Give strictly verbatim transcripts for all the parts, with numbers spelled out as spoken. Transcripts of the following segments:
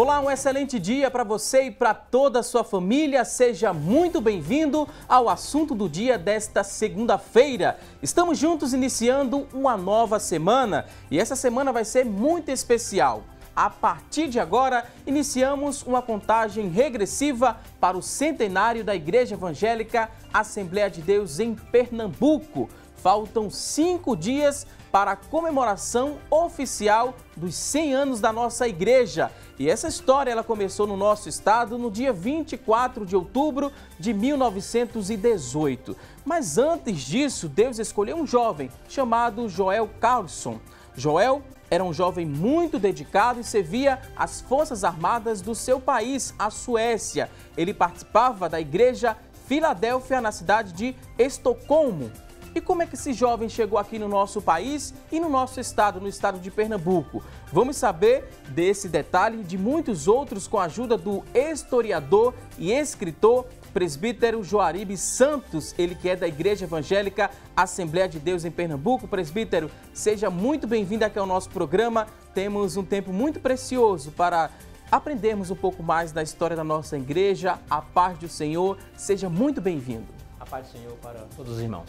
Olá, um excelente dia para você e para toda a sua família. Seja muito bem-vindo ao assunto do dia desta segunda-feira. Estamos juntos iniciando uma nova semana e essa semana vai ser muito especial. A partir de agora, iniciamos uma contagem regressiva para o centenário da Igreja Evangélica Assembleia de Deus em Pernambuco. Faltam cinco dias para a comemoração oficial dos cem anos da nossa igreja. E essa história ela começou no nosso estado no dia vinte e quatro de outubro de mil novecentos e dezoito. Mas antes disso, Deus escolheu um jovem chamado Joel Carlsson. Joel era um jovem muito dedicado e servia as Forças Armadas do seu país, a Suécia. Ele participava da Igreja Filadélfia na cidade de Estocolmo. E como é que esse jovem chegou aqui no nosso país e no nosso estado, no estado de Pernambuco? Vamos saber desse detalhe e de muitos outros com a ajuda do historiador e escritor presbítero Joarib Santos, ele que é da Igreja Evangélica Assembleia de Deus em Pernambuco. Presbítero, seja muito bem-vindo aqui ao nosso programa. Temos um tempo muito precioso para aprendermos um pouco mais da história da nossa igreja. A paz do Senhor, seja muito bem-vindo. A paz do Senhor para todos os irmãos.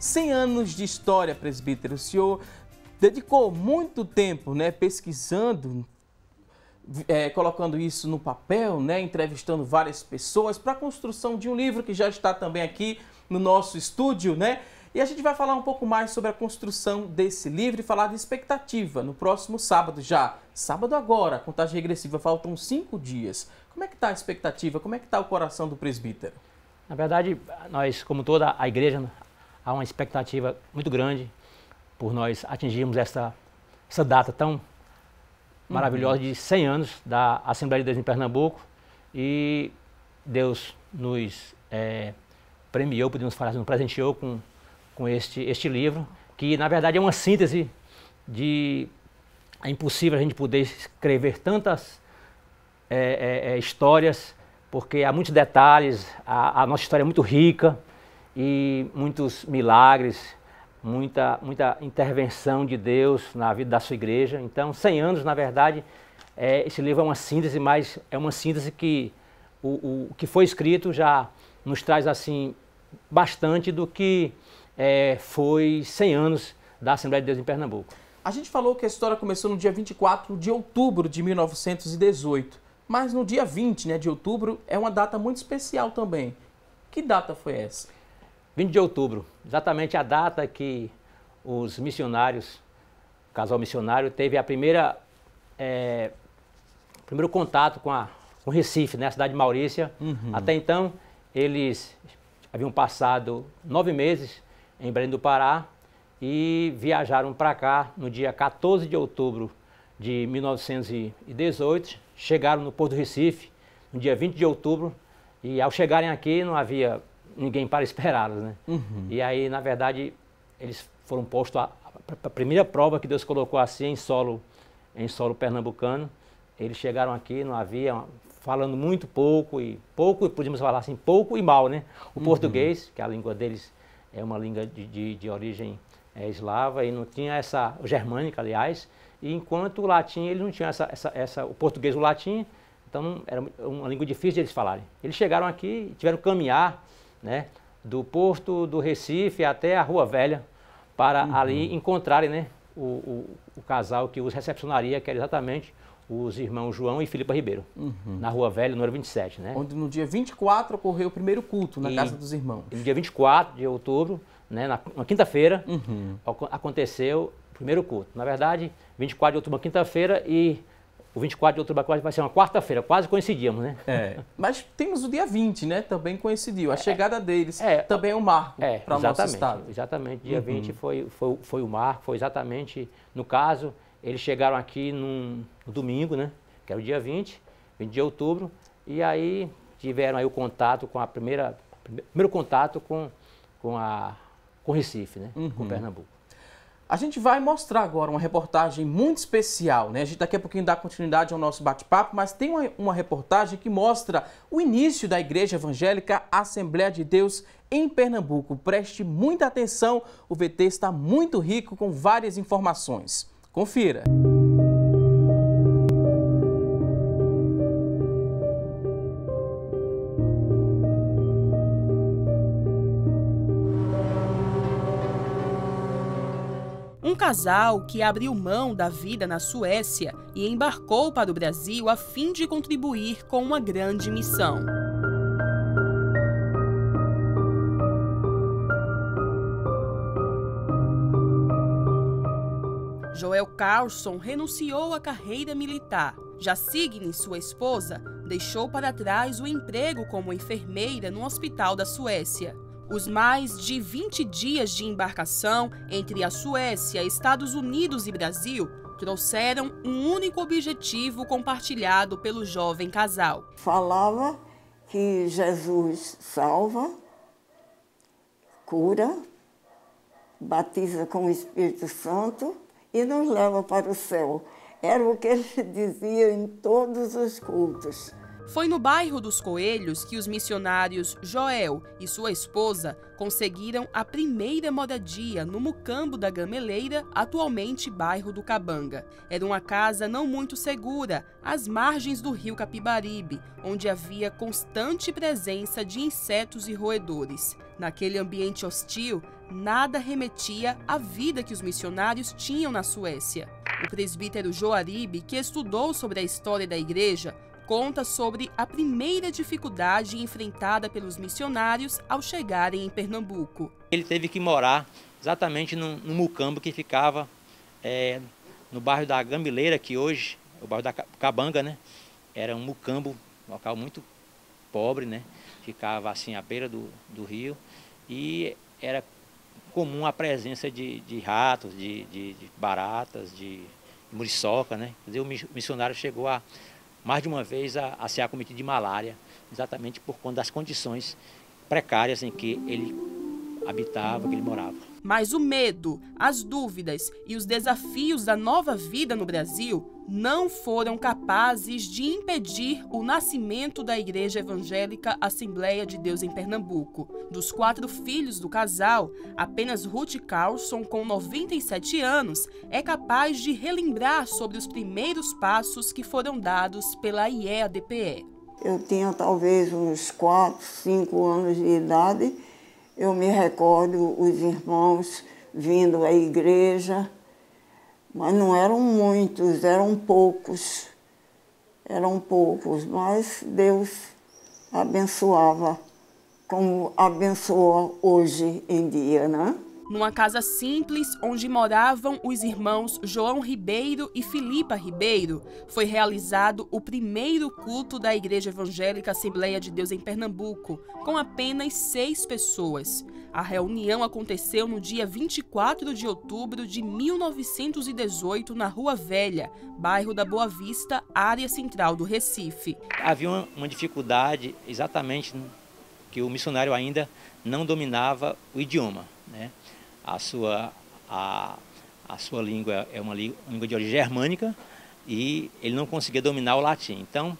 cem anos de história, presbítero, o senhor dedicou muito tempo, né, pesquisando, é, colocando isso no papel, né, entrevistando várias pessoas para a construção de um livro que já está também aqui no nosso estúdio, né? E a gente vai falar um pouco mais sobre a construção desse livro e falar de expectativa no próximo sábado já. Sábado agora, contagem regressiva, faltam cinco dias. Como é que está a expectativa? Como é que está o coração do presbítero? Na verdade, nós, como toda a igreja, há uma expectativa muito grande por nós atingirmos essa, essa data tão uhum. maravilhosa de cem anos da Assembleia de Deus em Pernambuco. E Deus nos é, premiou, podemos falar assim, nos presenteou com, com este, este livro, que na verdade é uma síntese de... É impossível a gente poder escrever tantas é, é, histórias, porque há muitos detalhes, a, a nossa história é muito rica, e muitos milagres, muita, muita intervenção de Deus na vida da sua igreja. Então, cem anos, na verdade, é, esse livro é uma síntese, mas é uma síntese que o, o que foi escrito já nos traz assim bastante do que é, foi cem anos da Assembleia de Deus em Pernambuco. A gente falou que a história começou no dia vinte e quatro de outubro de mil novecentos e dezoito, mas no dia vinte, né, de outubro é uma data muito especial também. Que data foi essa? vinte de outubro, exatamente a data que os missionários, o casal missionário, teve a primeira, é, primeiro contato com, a, com Recife, né, a cidade de Maurícia. Uhum. Até então, eles haviam passado nove meses em Belém do Pará e viajaram para cá no dia quatorze de outubro de mil novecentos e dezoito. Chegaram no Porto do Recife no dia vinte de outubro e ao chegarem aqui não havia ninguém para esperá-los, né? Uhum. E aí, na verdade, eles foram postos a, a primeira prova que Deus colocou assim em solo, em solo pernambucano. Eles chegaram aqui, não havia, falando muito pouco e pouco, podíamos falar assim, pouco e mal, né? O uhum. português, que a língua deles é uma língua de, de, de origem é, eslava e não tinha essa, germânica, aliás, e enquanto o latim, eles não tinham essa, essa, essa, o português, o latim, então era uma língua difícil de eles falarem. Eles chegaram aqui, tiveram que caminhar, né, do Porto do Recife até a Rua Velha, para uhum. ali encontrarem, né, o, o, o casal que os recepcionaria, que era exatamente os irmãos João e Filipa Ribeiro, uhum. na Rua Velha, número vinte e sete. Né? Onde no dia vinte e quatro ocorreu o primeiro culto na e, casa dos irmãos. No dia vinte e quatro de outubro, né, na, na quinta-feira, uhum. aconteceu o primeiro culto. Na verdade, vinte e quatro de outubro, uma quinta-feira, e o vinte e quatro de outubro vai ser uma quarta-feira, quase coincidimos, né? É. Mas temos o dia vinte, né? Também coincidiu. A é, chegada deles é, também é um marco é, para o nosso estado. Exatamente. Dia uhum. vinte foi, foi, foi o marco, foi exatamente... No caso, eles chegaram aqui num, no domingo, né? Que era o dia vinte, vinte de outubro. E aí tiveram aí o contato com a primeira... Primeiro contato com, com, a, com Recife, né? Uhum. Com Pernambuco. A gente vai mostrar agora uma reportagem muito especial, né? A gente daqui a pouquinho dá continuidade ao nosso bate-papo, mas tem uma, uma reportagem que mostra o início da Igreja Evangélica Assembleia de Deus em Pernambuco. Preste muita atenção, o V T está muito rico com várias informações. Confira. Um casal que abriu mão da vida na Suécia e embarcou para o Brasil a fim de contribuir com uma grande missão. Joel Carlsson renunciou à carreira militar. Já Signe, sua esposa, deixou para trás o emprego como enfermeira no hospital da Suécia. Os mais de vinte dias de embarcação entre a Suécia, Estados Unidos e Brasil trouxeram um único objetivo compartilhado pelo jovem casal. Falava que Jesus salva, cura, batiza com o Espírito Santo e nos leva para o céu. Era o que ele dizia em todos os cultos. Foi no bairro dos Coelhos que os missionários Joel e sua esposa conseguiram a primeira moradia no Mucambo da Gameleira, atualmente bairro do Cabanga. Era uma casa não muito segura, às margens do rio Capibaribe, onde havia constante presença de insetos e roedores. Naquele ambiente hostil, nada remetia à vida que os missionários tinham na Suécia. O presbítero Joarib, que estudou sobre a história da igreja, conta sobre a primeira dificuldade enfrentada pelos missionários ao chegarem em Pernambuco. Ele teve que morar exatamente no, no Mucambo que ficava é, no bairro da Gameleira, que hoje é o bairro da Cabanga, né? Era um Mucambo, um local muito pobre, né? Ficava assim à beira do, do rio e era comum a presença de, de ratos, de, de, de baratas, de, de muriçoca, né? O missionário chegou a mais de uma vez a, a ser acometido de malária, exatamente por conta das condições precárias em que ele habitava, que ele morava. Mas o medo, as dúvidas e os desafios da nova vida no Brasil não foram capazes de impedir o nascimento da Igreja Evangélica Assembleia de Deus em Pernambuco. Dos quatro filhos do casal, apenas Ruth Carlsson, com noventa e sete anos, é capaz de relembrar sobre os primeiros passos que foram dados pela I E A D P E. Eu tinha talvez uns quatro, cinco anos de idade. Eu me recordo os irmãos vindo à igreja, mas não eram muitos, eram poucos, eram poucos, mas Deus abençoava, como abençoa hoje em dia, né? Numa casa simples onde moravam os irmãos João Ribeiro e Filipa Ribeiro, foi realizado o primeiro culto da Igreja Evangélica Assembleia de Deus em Pernambuco, com apenas seis pessoas. A reunião aconteceu no dia vinte e quatro de outubro de mil novecentos e dezoito, na Rua Velha, bairro da Boa Vista, área central do Recife. Havia uma, uma dificuldade exatamente que o missionário ainda não dominava o idioma, né? A sua, a, a sua língua é uma língua de origem germânica e ele não conseguia dominar o latim. Então,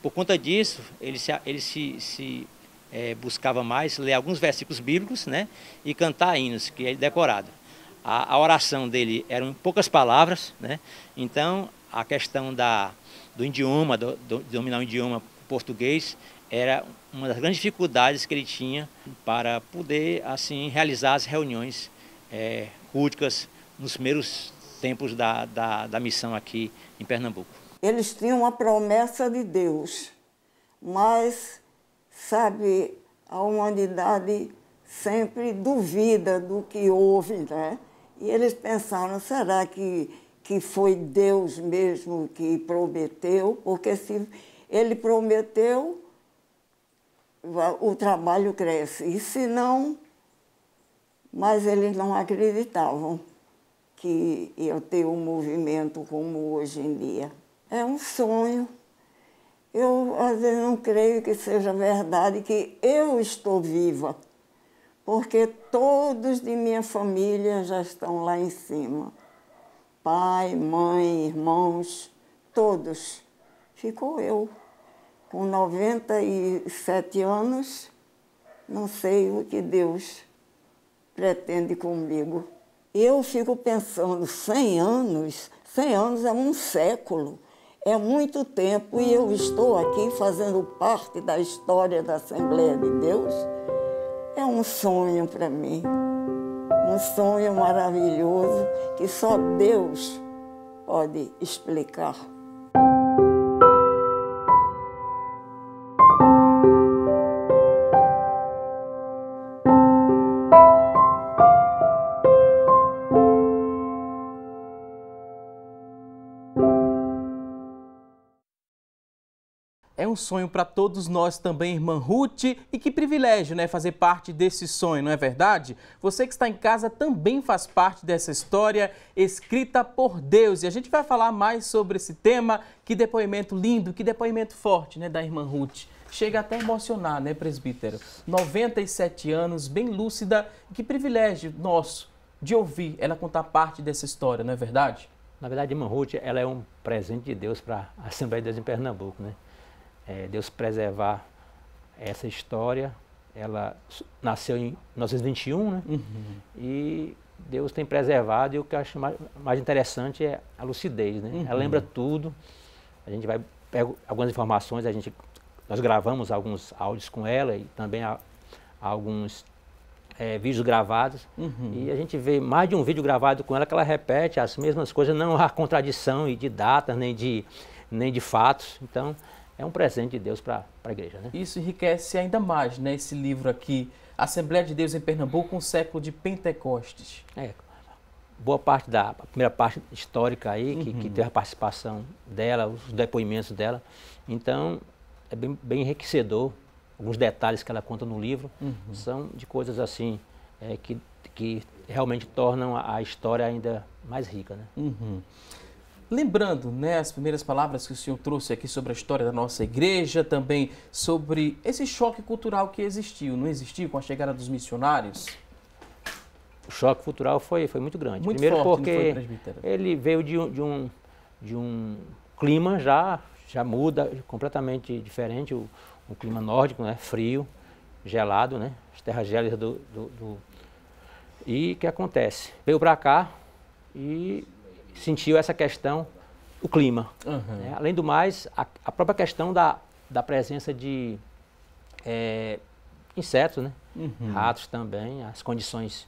por conta disso, ele se, ele se, se é, buscava mais ler alguns versículos bíblicos, né, e cantar hinos, que é decorado. A, a oração dele eram poucas palavras, né? Então, a questão da, do idioma, do, do, de dominar o idioma português, era uma das grandes dificuldades que ele tinha para poder assim, realizar as reuniões É, culticas nos primeiros tempos da, da, da missão aqui em Pernambuco. Eles tinham a promessa de Deus, mas, sabe, a humanidade sempre duvida do que houve, né? E eles pensaram, será que, que foi Deus mesmo que prometeu? Porque se ele prometeu, o trabalho cresce, e se não... Mas eles não acreditavam que eu ter um movimento como hoje em dia. É um sonho. Eu, às vezes, não creio que seja verdade que eu estou viva, porque todos de minha família já estão lá em cima. Pai, mãe, irmãos, todos. Ficou eu. Com noventa e sete anos, não sei o que Deus pretende comigo. Eu fico pensando, cem anos, cem anos é um século, é muito tempo, e eu estou aqui fazendo parte da história da Assembleia de Deus. É um sonho para mim, um sonho maravilhoso que só Deus pode explicar. É um sonho para todos nós também, irmã Ruth, e que privilégio, né, fazer parte desse sonho, não é verdade? Você que está em casa também faz parte dessa história escrita por Deus. E a gente vai falar mais sobre esse tema. Que depoimento lindo, que depoimento forte, né, da irmã Ruth. Chega até a emocionar, né, presbítero? noventa e sete anos, bem lúcida. Que privilégio nosso de ouvir ela contar parte dessa história, não é verdade? Na verdade, a irmã Ruth, ela é um presente de Deus para a Assembleia de Deus em Pernambuco, né? É, Deus preservar essa história. Ela nasceu em mil novecentos e vinte e um, né? Uhum. E Deus tem preservado, e o que eu acho mais, mais interessante é a lucidez, né? Uhum. Ela lembra tudo. A gente vai pega algumas informações, a gente, nós gravamos alguns áudios com ela e também há, há alguns é, vídeos gravados. Uhum. E a gente vê mais de um vídeo gravado com ela que ela repete as mesmas coisas, não há contradição e de datas, nem de, nem de fatos. Então, é um presente de Deus para a igreja, né? Isso enriquece ainda mais, né, esse livro aqui, Assembleia de Deus em Pernambuco, um século de Pentecostes. É, boa parte da primeira parte histórica aí, uhum, que, que teve a participação dela, os depoimentos dela. Então, é bem, bem enriquecedor. Alguns detalhes que ela conta no livro, uhum, são de coisas assim, é, que, que realmente tornam a, a história ainda mais rica, né? Uhum. Lembrando, né, as primeiras palavras que o senhor trouxe aqui sobre a história da nossa igreja, também sobre esse choque cultural que existiu, não existiu com a chegada dos missionários? O choque cultural foi, foi muito grande. Muito Primeiro forte, porque não foi, ele veio de um, de um, de um clima já, já muda, completamente diferente, o, o clima nórdico, né, frio, gelado, né, as terras gélidas do... do, do... E o que acontece? Veio para cá e sentiu essa questão, o clima. Uhum. Né? Além do mais, a, a própria questão da, da presença de é, insetos, né? Uhum. Ratos também, as condições.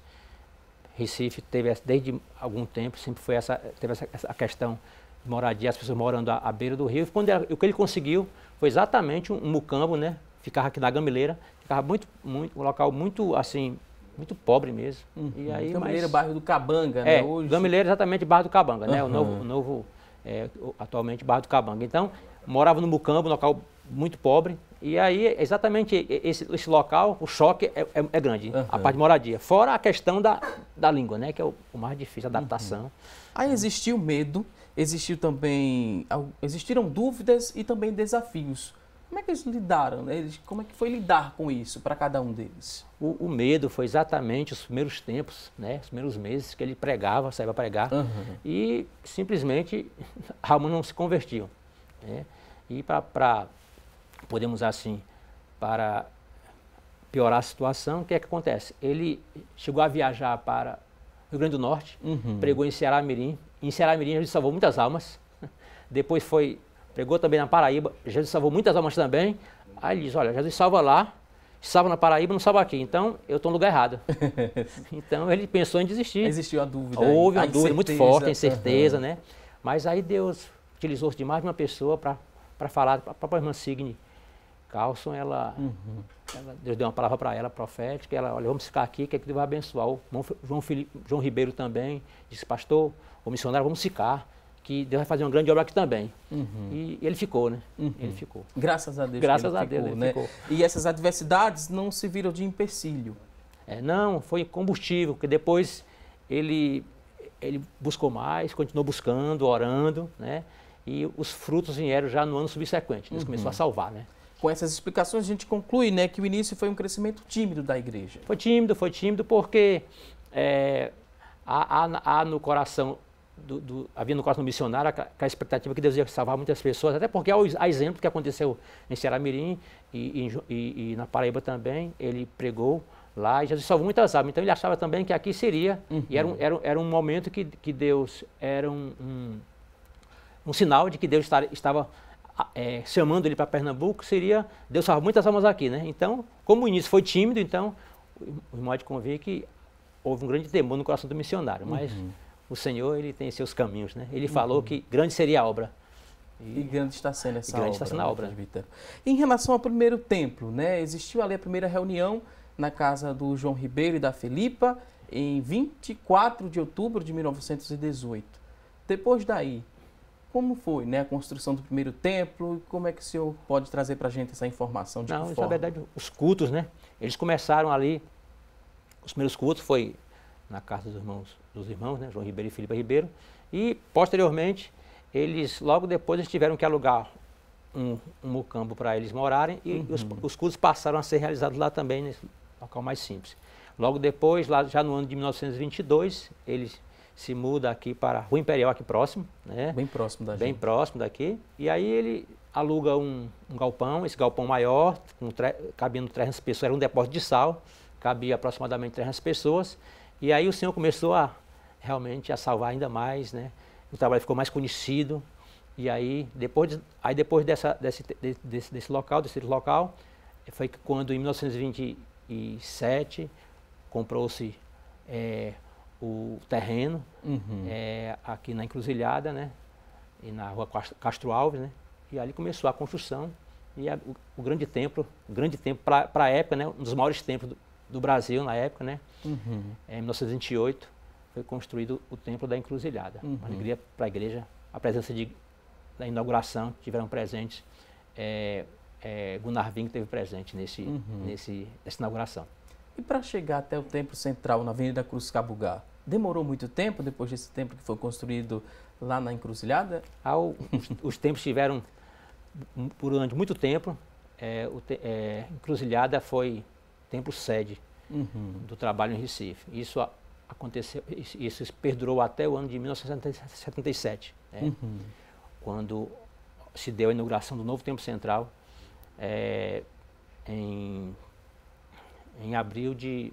Recife teve, desde algum tempo, sempre foi essa, teve essa, essa questão de moradia, as pessoas morando à, à beira do rio. Quando ela, o que ele conseguiu foi exatamente um, um mucambo, né? Ficava aqui na Gameleira, ficava muito, muito, um local muito assim... muito pobre mesmo. Uhum. E aí, Gameleira, mas... bairro do Cabanga, é, né? Hoje... Gameleira, exatamente, bairro do Cabanga, uhum, né? O novo, o novo é, atualmente, bairro do Cabanga. Então, morava no mucambo, um local muito pobre. E aí, exatamente esse, esse local, o choque é, é, é grande, uhum, a parte de moradia. Fora a questão da, da língua, né? Que é o, o mais difícil, a adaptação. Uhum. Aí existiu medo, existiu também... Existiram dúvidas e também desafios. Como é que eles lidaram, né? Como é que foi lidar com isso para cada um deles? O, o medo foi exatamente os primeiros tempos, né? Os primeiros meses que ele pregava, saía para pregar, uhum, e simplesmente alguns não se convertiam, né? E para, podemos assim, para piorar a situação, o que é que acontece? Ele chegou a viajar para o Rio Grande do Norte, uhum, pregou em Ceará Mirim. Em Ceará Mirim ele salvou muitas almas. Depois foi... Pregou também na Paraíba, Jesus salvou muitas almas também. Aí ele diz, olha, Jesus salva lá, salva na Paraíba, não salva aqui. Então, eu estou no lugar errado. Então, ele pensou em desistir. Existiu a dúvida. Houve uma dúvida muito forte, a incerteza, uhum, né? Mas aí Deus utilizou-se de mais de uma pessoa para falar. A própria irmã Signe Carlsson, ela, uhum, ela, Deus deu uma palavra para ela, profética. Ela, olha, vamos ficar aqui, que é que Deus vai abençoar. O João, Filipe, João Ribeiro também disse, pastor, o missionário, vamos ficar, que Deus vai fazer uma grande obra aqui também. Uhum. E ele ficou, né? Uhum. Ele ficou. Graças a Deus. Graças a ficou, Deus, ele né? ficou. E essas adversidades não se viram de empecilho? É, não, foi combustível, porque depois ele, ele buscou mais, continuou buscando, orando, né? E os frutos vieram já no ano subsequente. Deus, uhum, começou a salvar, né? Com essas explicações a gente conclui, né, que o início foi um crescimento tímido da igreja. Foi tímido, foi tímido, porque é, há, há, há no coração... Do, do, havia no coração do missionário a, a expectativa que Deus ia salvar muitas pessoas, até porque há exemplo que aconteceu em Ceará Mirim e, e, e na Paraíba também. Ele pregou lá e Jesus salvou muitas almas, então ele achava também que aqui seria, uhum, e era um, era, era um momento que, que Deus, era um, um, um sinal de que Deus estar, estava é, chamando ele para Pernambuco, seria, Deus salvou muitas almas aqui, né? Então, como o início foi tímido, então, o irmão de convir que houve um grande temor no coração do missionário, mas uhum. o Senhor, ele tem seus caminhos, né? Ele uhum. falou que grande seria a obra. E, e grande está sendo essa grande obra. Está sendo a obra. Em relação ao primeiro templo, né? Existiu ali a primeira reunião na casa do João Ribeiro e da Filipa em vinte e quatro de outubro de mil novecentos e dezoito. Depois daí, como foi, né, a construção do primeiro templo? Como é que o senhor pode trazer para a gente essa informação? De Não, isso, na verdade, os cultos, né? Eles começaram ali, os primeiros cultos foi na casa dos irmãos, dos irmãos, né? João Ribeiro e Filipa Ribeiro. E, posteriormente, eles, logo depois, eles tiveram que alugar um, um mucambo para eles morarem e uhum. os, os cultos passaram a ser realizados lá também, nesse local mais simples. Logo depois, lá já no ano de mil novecentos e vinte e dois, eles se mudam aqui para a Rua Imperial, aqui próximo, né? Bem próximo da gente. Bem próximo daqui. E aí ele aluga um, um galpão, esse galpão maior, com cabendo trezentas pessoas, era um depósito de sal, cabia aproximadamente trezentas pessoas. E aí o Senhor começou a realmente a salvar ainda mais, né? O trabalho ficou mais conhecido. E aí depois, aí depois dessa, desse, desse, desse local, desse local, foi quando em mil novecentos e vinte e sete comprou-se é, o terreno uhum. é, aqui na Encruzilhada, né? E na Rua Castro Alves, né? E ali começou a construção e a, o, o grande templo, o grande templo para a época, né? Um dos maiores templos do, do Brasil na época, né? Uhum. É, em mil novecentos e vinte e oito foi construído o Templo da Encruzilhada. Uhum. Uma alegria para a igreja, a presença de, da inauguração, tiveram presentes, é, é, Gunnar Ving teve presente nesse, uhum. nesse, nessa inauguração. E para chegar até o Templo Central, na Avenida Cruz Cabugá, demorou muito tempo depois desse templo que foi construído lá na Encruzilhada? Ah, o, os, os templos tiveram, por durante muito tempo, é, o te, é, Encruzilhada foi templo sede uhum. do trabalho em Recife. Isso a, aconteceu, isso perdurou até o ano de mil novecentos e setenta e sete, né? Uhum. Quando se deu a inauguração do novo Templo Central, é, em, em abril de,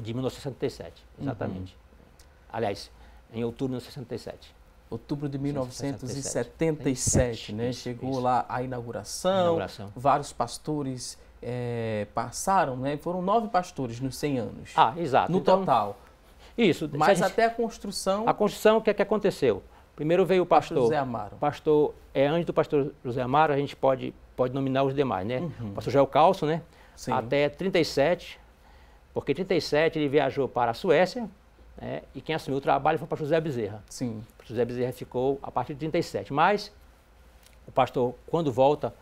de mil novecentos e setenta e sete, exatamente. Uhum. Aliás, em outubro de mil novecentos e sessenta e sete. Outubro de mil novecentos e setenta e sete, mil novecentos e setenta e sete, né? Isso, chegou isso. lá a inauguração, a inauguração, vários pastores... É, passaram, né? Foram nove pastores nos cem anos. Ah, exato. No então, total. Isso. Mas gente, até a construção... A construção, o que é que aconteceu? Primeiro veio o pastor... Pastor José Amaro. Pastor, é, antes do pastor José Amaro, a gente pode, pode nominar os demais, né? Uhum. Pastor Joel Carlsson, né? Sim. Até trinta e sete, porque em trinta e sete ele viajou para a Suécia, né? E quem assumiu o trabalho foi o pastor José Bezerra. Sim. O pastor José Bezerra ficou a partir de trinta e sete, mas o pastor, quando volta...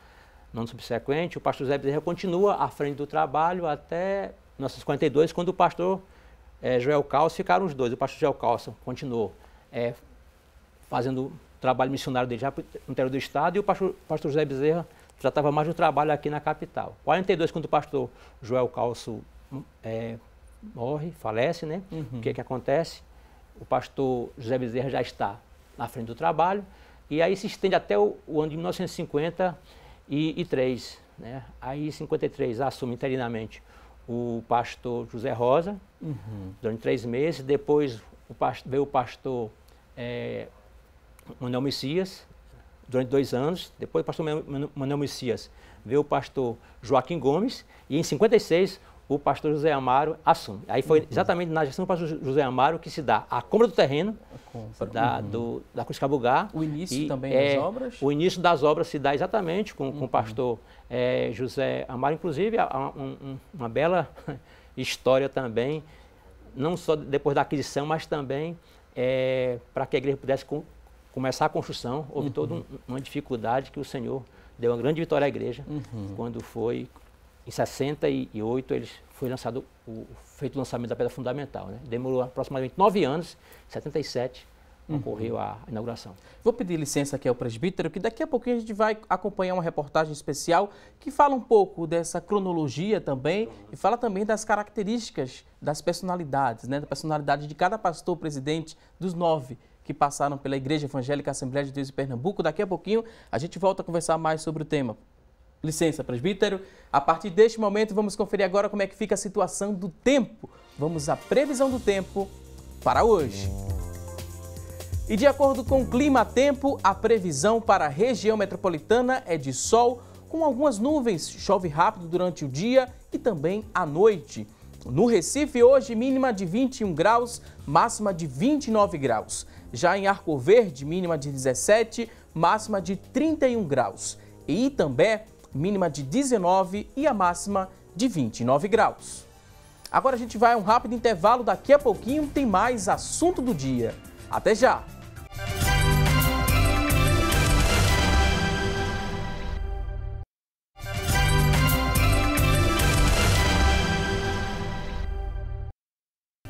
No ano subsequente, o pastor José Bezerra continua à frente do trabalho até mil novecentos e cinquenta e dois, quando o pastor é, Joel Carlsson, ficaram os dois. O pastor Joel Carlsson continuou é, fazendo o trabalho missionário dele já no interior do estado, e o pastor, pastor José Bezerra tratava mais do trabalho aqui na capital. Em quarenta e dois, quando o pastor Joel Carlsson é, morre, falece, né? Uhum. O que é que acontece? O pastor José Bezerra já está na frente do trabalho, e aí se estende até o, o ano de mil novecentos e cinquenta, E, e três, né? Aí em cinquenta e três assume interinamente o pastor José Rosa, uhum. durante três meses. Depois o pasto, veio o pastor é, Manuel Messias, durante dois anos. Depois o pastor Manuel Messias, veio o pastor Joaquim Gomes. E em cinquenta e seis o pastor José Amaro assume. Aí foi uhum. exatamente na gestão do pastor José Amaro que se dá a compra do terreno, compra. Da, uhum. do, da Cruz Cabugá. O início e, também é, das obras? O início das obras se dá exatamente com, uhum. com o pastor é, José Amaro. Inclusive, a, a, um, uma bela história também, não só depois da aquisição, mas também é, para que a igreja pudesse com, começar a construção. Houve uhum. toda um, uma dificuldade que o Senhor deu uma grande vitória à igreja, uhum. quando foi... Em sessenta e oito, eles foi lançado o, feito o lançamento da pedra fundamental, né? Demorou aproximadamente nove anos, em setenta e sete uhum. ocorreu a inauguração. Vou pedir licença aqui ao presbítero, que daqui a pouquinho a gente vai acompanhar uma reportagem especial que fala um pouco dessa cronologia também e fala também das características das personalidades, né? Da personalidade de cada pastor presidente dos nove que passaram pela Igreja Evangélica Assembleia de Deus em Pernambuco. Daqui a pouquinho a gente volta a conversar mais sobre o tema. Licença, presbítero. A partir deste momento, vamos conferir agora como é que fica a situação do tempo. Vamos à previsão do tempo para hoje. E de acordo com o clima-tempo, a previsão para a região metropolitana é de sol, com algumas nuvens. Chove rápido durante o dia e também à noite. No Recife, hoje, mínima de vinte e um graus, máxima de vinte e nove graus. Já em Arco Verde, mínima de dezessete, máxima de trinta e um graus. E Itambé, mínima de dezenove e a máxima de vinte e nove graus. Agora a gente vai a um rápido intervalo, daqui a pouquinho tem mais assunto do dia. Até já!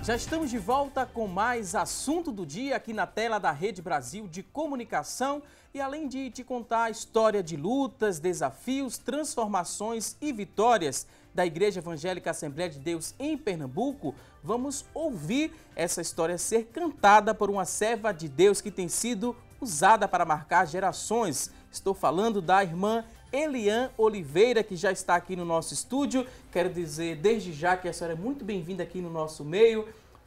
Já estamos de volta com mais assunto do dia aqui na tela da Rede Brasil de Comunicação. E além de te contar a história de lutas, desafios, transformações e vitórias da Igreja Evangélica Assembleia de Deus em Pernambuco, vamos ouvir essa história ser cantada por uma serva de Deus que tem sido usada para marcar gerações. Estou falando da irmã Eliane Oliveira, que já está aqui no nosso estúdio. Quero dizer desde já que a senhora é muito bem-vinda aqui no nosso meio.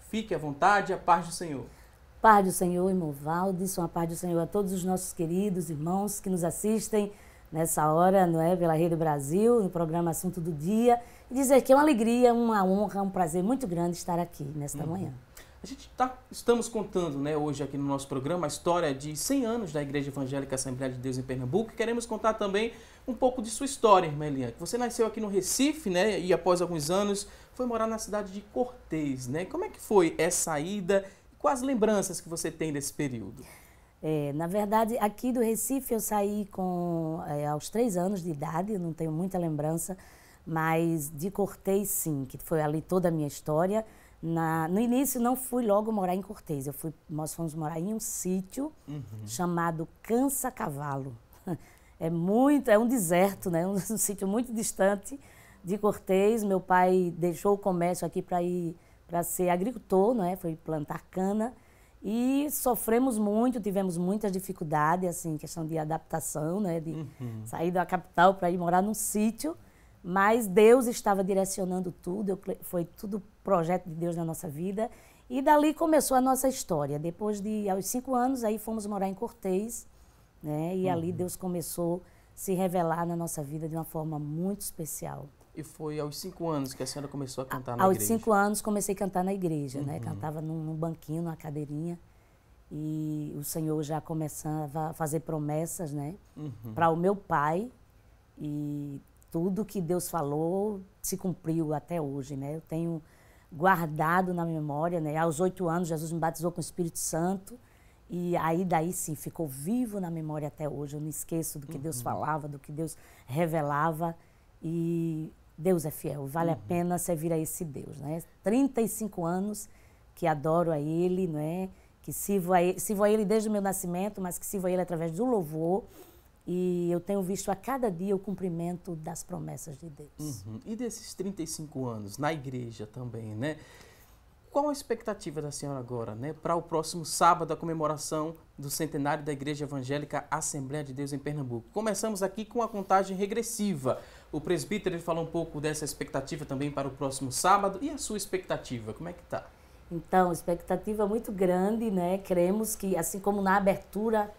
Fique à vontade, a paz do Senhor. Paz do Senhor, irmão Valdes, uma paz do Senhor a todos os nossos queridos irmãos que nos assistem nessa hora, não é, pela Rede Brasil, no programa Assunto do Dia. E dizer que é uma alegria, uma honra, um prazer muito grande estar aqui nesta uhum. manhã. A gente tá, estamos contando, né, hoje aqui no nosso programa a história de cem anos da Igreja Evangélica Assembleia de Deus em Pernambuco. Queremos contar também um pouco de sua história, irmã Eliane. Você nasceu aqui no Recife, né, e após alguns anos foi morar na cidade de Cortês, né? Como é que foi essa ida? Quais lembranças que você tem desse período? É, na verdade, aqui do Recife eu saí com, é, aos três anos de idade, não tenho muita lembrança, mas de Cortês sim, que foi ali toda a minha história. Na, no início não fui logo morar em Cortês, eu fui, nós fomos morar em um sítio uhum. chamado Cansa-Cavalo. É muito, é um deserto, né? um, um sítio muito distante de Cortês. Meu pai deixou o comércio aqui para ir para ser agricultor, né? Foi plantar cana e sofremos muito, tivemos muitas dificuldades, assim, questão de adaptação, né? De uhum. sair da capital para ir morar num sítio. Mas Deus estava direcionando tudo, eu, foi tudo projeto de Deus na nossa vida. E dali começou a nossa história. Depois de, aos cinco anos, aí fomos morar em Cortês, né? E uhum. ali Deus começou a se revelar na nossa vida de uma forma muito especial. E foi aos cinco anos que a senhora começou a cantar a, na aos igreja? Aos cinco anos comecei a cantar na igreja, uhum. né? Cantava num, num banquinho, numa cadeirinha. E o Senhor já começava a fazer promessas, né? Uhum. Para o meu pai e... Tudo que Deus falou se cumpriu até hoje, né? Eu tenho guardado na memória, né? Aos oito anos, Jesus me batizou com o Espírito Santo. E aí, daí sim, ficou vivo na memória até hoje. Eu não esqueço do que uhum. Deus falava, do que Deus revelava. E Deus é fiel, vale uhum. a pena servir a esse Deus, né? trinta e cinco anos que adoro a Ele, né? Que sirvo a Ele, sirvo a Ele desde o meu nascimento, mas que sirvo a Ele através do louvor. E eu tenho visto a cada dia o cumprimento das promessas de Deus. Uhum. E desses trinta e cinco anos, na igreja também, né? Qual a expectativa da senhora agora, né? Para o próximo sábado, a comemoração do centenário da Igreja Evangélica Assembleia de Deus em Pernambuco. Começamos aqui com a contagem regressiva. O presbítero falou um pouco dessa expectativa também para o próximo sábado. E a sua expectativa, como é que tá? Então, expectativa muito grande, né? Cremos que, assim como na abertura...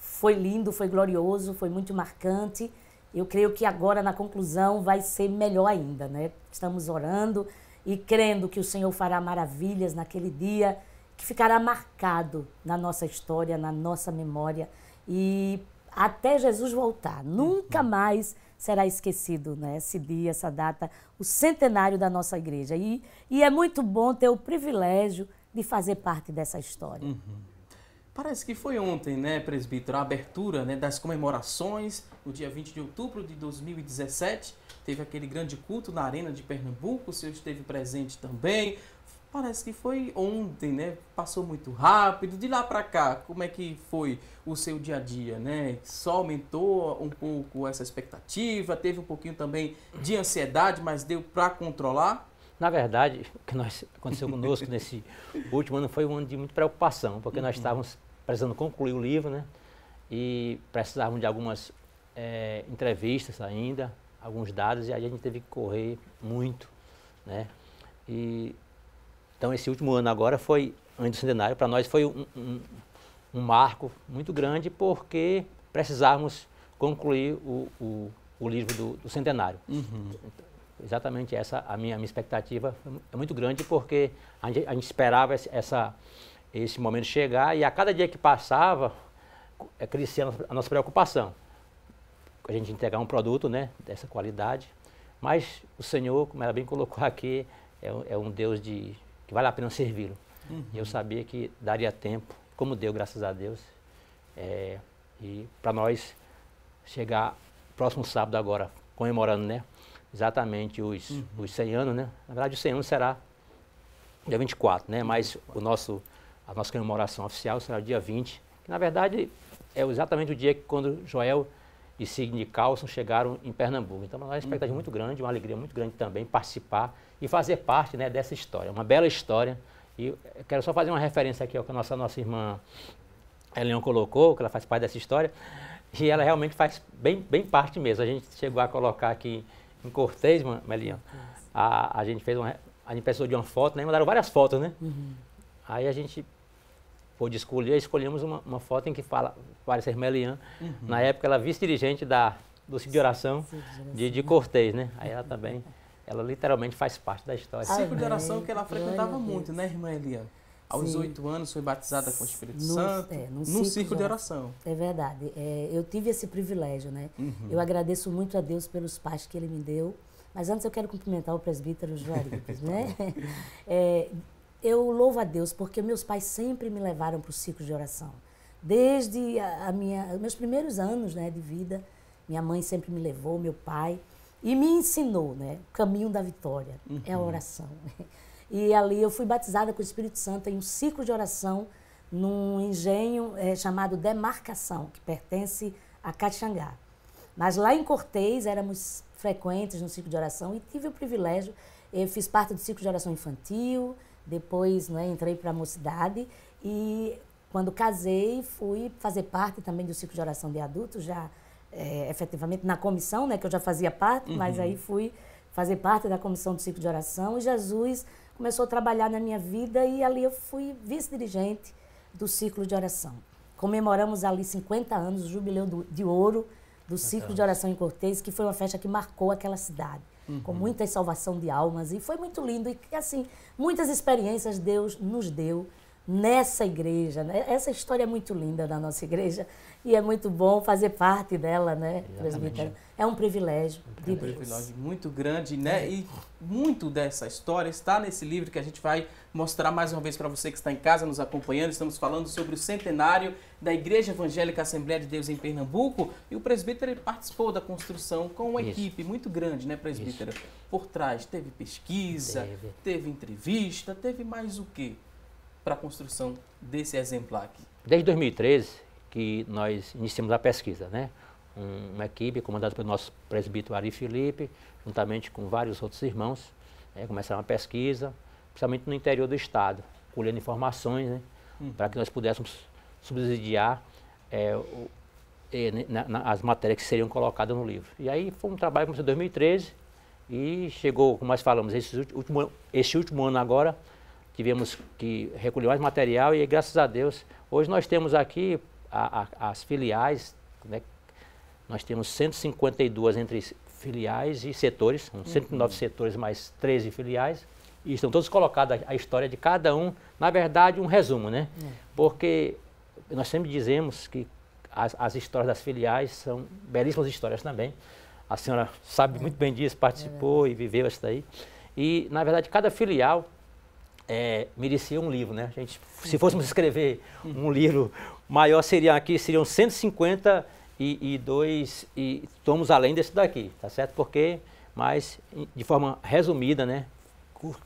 Foi lindo, foi glorioso, foi muito marcante. Eu creio que agora, na conclusão, vai ser melhor ainda, né? Estamos orando e crendo que o Senhor fará maravilhas naquele dia, que ficará marcado na nossa história, na nossa memória. E até Jesus voltar, nunca mais será esquecido, né? Esse dia, essa data, o centenário da nossa igreja. E, e é muito bom ter o privilégio de fazer parte dessa história. Uhum. Parece que foi ontem, né, presbítero, a abertura, né, das comemorações, no dia vinte de outubro de dois mil e dezessete. Teve aquele grande culto na Arena de Pernambuco, o senhor esteve presente também. Parece que foi ontem, né? Passou muito rápido. De lá para cá, como é que foi o seu dia a dia, né? Só aumentou um pouco essa expectativa, teve um pouquinho também de ansiedade, mas deu para controlar? Na verdade, o que nós, aconteceu conosco nesse último ano foi um ano de muita preocupação, porque uhum. nós estávamos precisando concluir o livro, né? E precisávamos de algumas é, entrevistas ainda, alguns dados, e aí a gente teve que correr muito, né? E, então, esse último ano agora foi, antes do centenário, para nós foi um, um, um marco muito grande, porque precisávamos concluir o, o, o livro do, do centenário. Uhum. exatamente essa a minha, a minha expectativa é muito grande, porque a gente, a gente esperava esse, essa, esse momento chegar, e a cada dia que passava, crescia a nossa preocupação. A gente entregar um produto, né, dessa qualidade, mas o Senhor, como ela bem colocou aqui, é, é um Deus de, que vale a pena servi-lo. Uhum. Eu sabia que daria tempo, como deu, graças a Deus, é, e para nós chegar próximo sábado agora, comemorando, né, exatamente os, uhum. os cem anos, né? Na verdade, os cem anos será dia vinte e quatro, né? Mas o nosso, a nossa comemoração oficial será o dia vinte, que na verdade é exatamente o dia que quando Joel e Signe Carlsson chegaram em Pernambuco. Então, nós uma expectativa uhum. muito grande, uma alegria muito grande também participar e fazer parte, né, dessa história. Uma bela história. E quero só fazer uma referência aqui ao que a nossa, nossa irmã Eliane colocou, que ela faz parte dessa história, e ela realmente faz bem, bem parte mesmo. A gente chegou a colocar aqui em Cortês, Eliane, a, a gente fez uma, a gente precisou de uma foto, né, mandaram várias fotos, né? Uhum. Aí a gente pôde escolher, escolhemos uma, uma foto em que fala, parece a irmã Eliane, uhum. na época ela vice-dirigente da, do Círculo de Oração de, de Cortês, né? Aí ela também, ela literalmente faz parte da história. Círculo de Oração que ela frequentava muito, né, irmã Eliane? Aos oito anos foi batizada com o Espírito no, Santo, é, num círculo, círculo de oração. É verdade, é, eu tive esse privilégio, né? Uhum. Eu agradeço muito a Deus pelos pais que Ele me deu, mas antes eu quero cumprimentar o presbítero Joarib, né? É, eu louvo a Deus porque meus pais sempre me levaram para o círculo de oração. Desde a, a minha, meus primeiros anos, né, de vida, minha mãe sempre me levou, meu pai, e me ensinou, né, o caminho da vitória, uhum. é a oração. E ali eu fui batizada com o Espírito Santo em um círculo de oração num engenho é, chamado Demarcação, que pertence a Caxangá. Mas lá em Cortês éramos frequentes no círculo de oração e tive o privilégio, eu fiz parte do círculo de oração infantil, depois, né, entrei para a mocidade e quando casei fui fazer parte também do círculo de oração de adultos, já é, efetivamente na comissão, né, que eu já fazia parte, uhum. mas aí fui fazer parte da comissão do círculo de oração e Jesus começou a trabalhar na minha vida e ali eu fui vice-dirigente do Círculo de Oração. Comemoramos ali cinquenta anos, o jubileu do, de ouro do Círculo de Oração em Cortês, que foi uma festa que marcou aquela cidade, uhum. com muita salvação de almas. E foi muito lindo. E assim, muitas experiências Deus nos deu nessa igreja. Né? Essa história é muito linda da nossa igreja e é muito bom fazer parte dela, né, presbítero? É um privilégio de Deus. É um privilégio muito grande, né? É. E muito dessa história está nesse livro que a gente vai mostrar mais uma vez para você que está em casa nos acompanhando. Estamos falando sobre o centenário da Igreja Evangélica Assembleia de Deus em Pernambuco. E o presbítero ele participou da construção com uma Isso. equipe muito grande, né, presbítero? Isso. Por trás teve pesquisa, teve. teve entrevista, teve mais o quê para a construção desse exemplar aqui? Desde dois mil e treze que nós iniciamos a pesquisa, né? Uma equipe comandada pelo nosso presbítero Ari Felipe, juntamente com vários outros irmãos, né, começaram a pesquisa, principalmente no interior do estado, colhendo informações, né, hum. para que nós pudéssemos subsidiar é, o, e, na, na, as matérias que seriam colocadas no livro. E aí foi um trabalho que começou em dois mil e treze e chegou, como nós falamos, esse último, esse último ano agora, tivemos que recolher mais material e, graças a Deus, hoje nós temos aqui a, a, as filiais, né, nós temos cento e cinquenta e duas entre filiais e setores, são cento e nove uhum. setores mais treze filiais, e estão todos colocados a, a história de cada um, na verdade um resumo, né? Uhum. Porque nós sempre dizemos que as, as histórias das filiais são belíssimas histórias também, a senhora sabe é. muito bem disso, participou é e viveu isso daí, e na verdade cada filial é, merecia um livro, né? A gente, se fôssemos escrever um livro maior, seria aqui, seriam cento e cinquenta E, e dois, e estamos além desse daqui, tá certo? Porque, mas de forma resumida, né,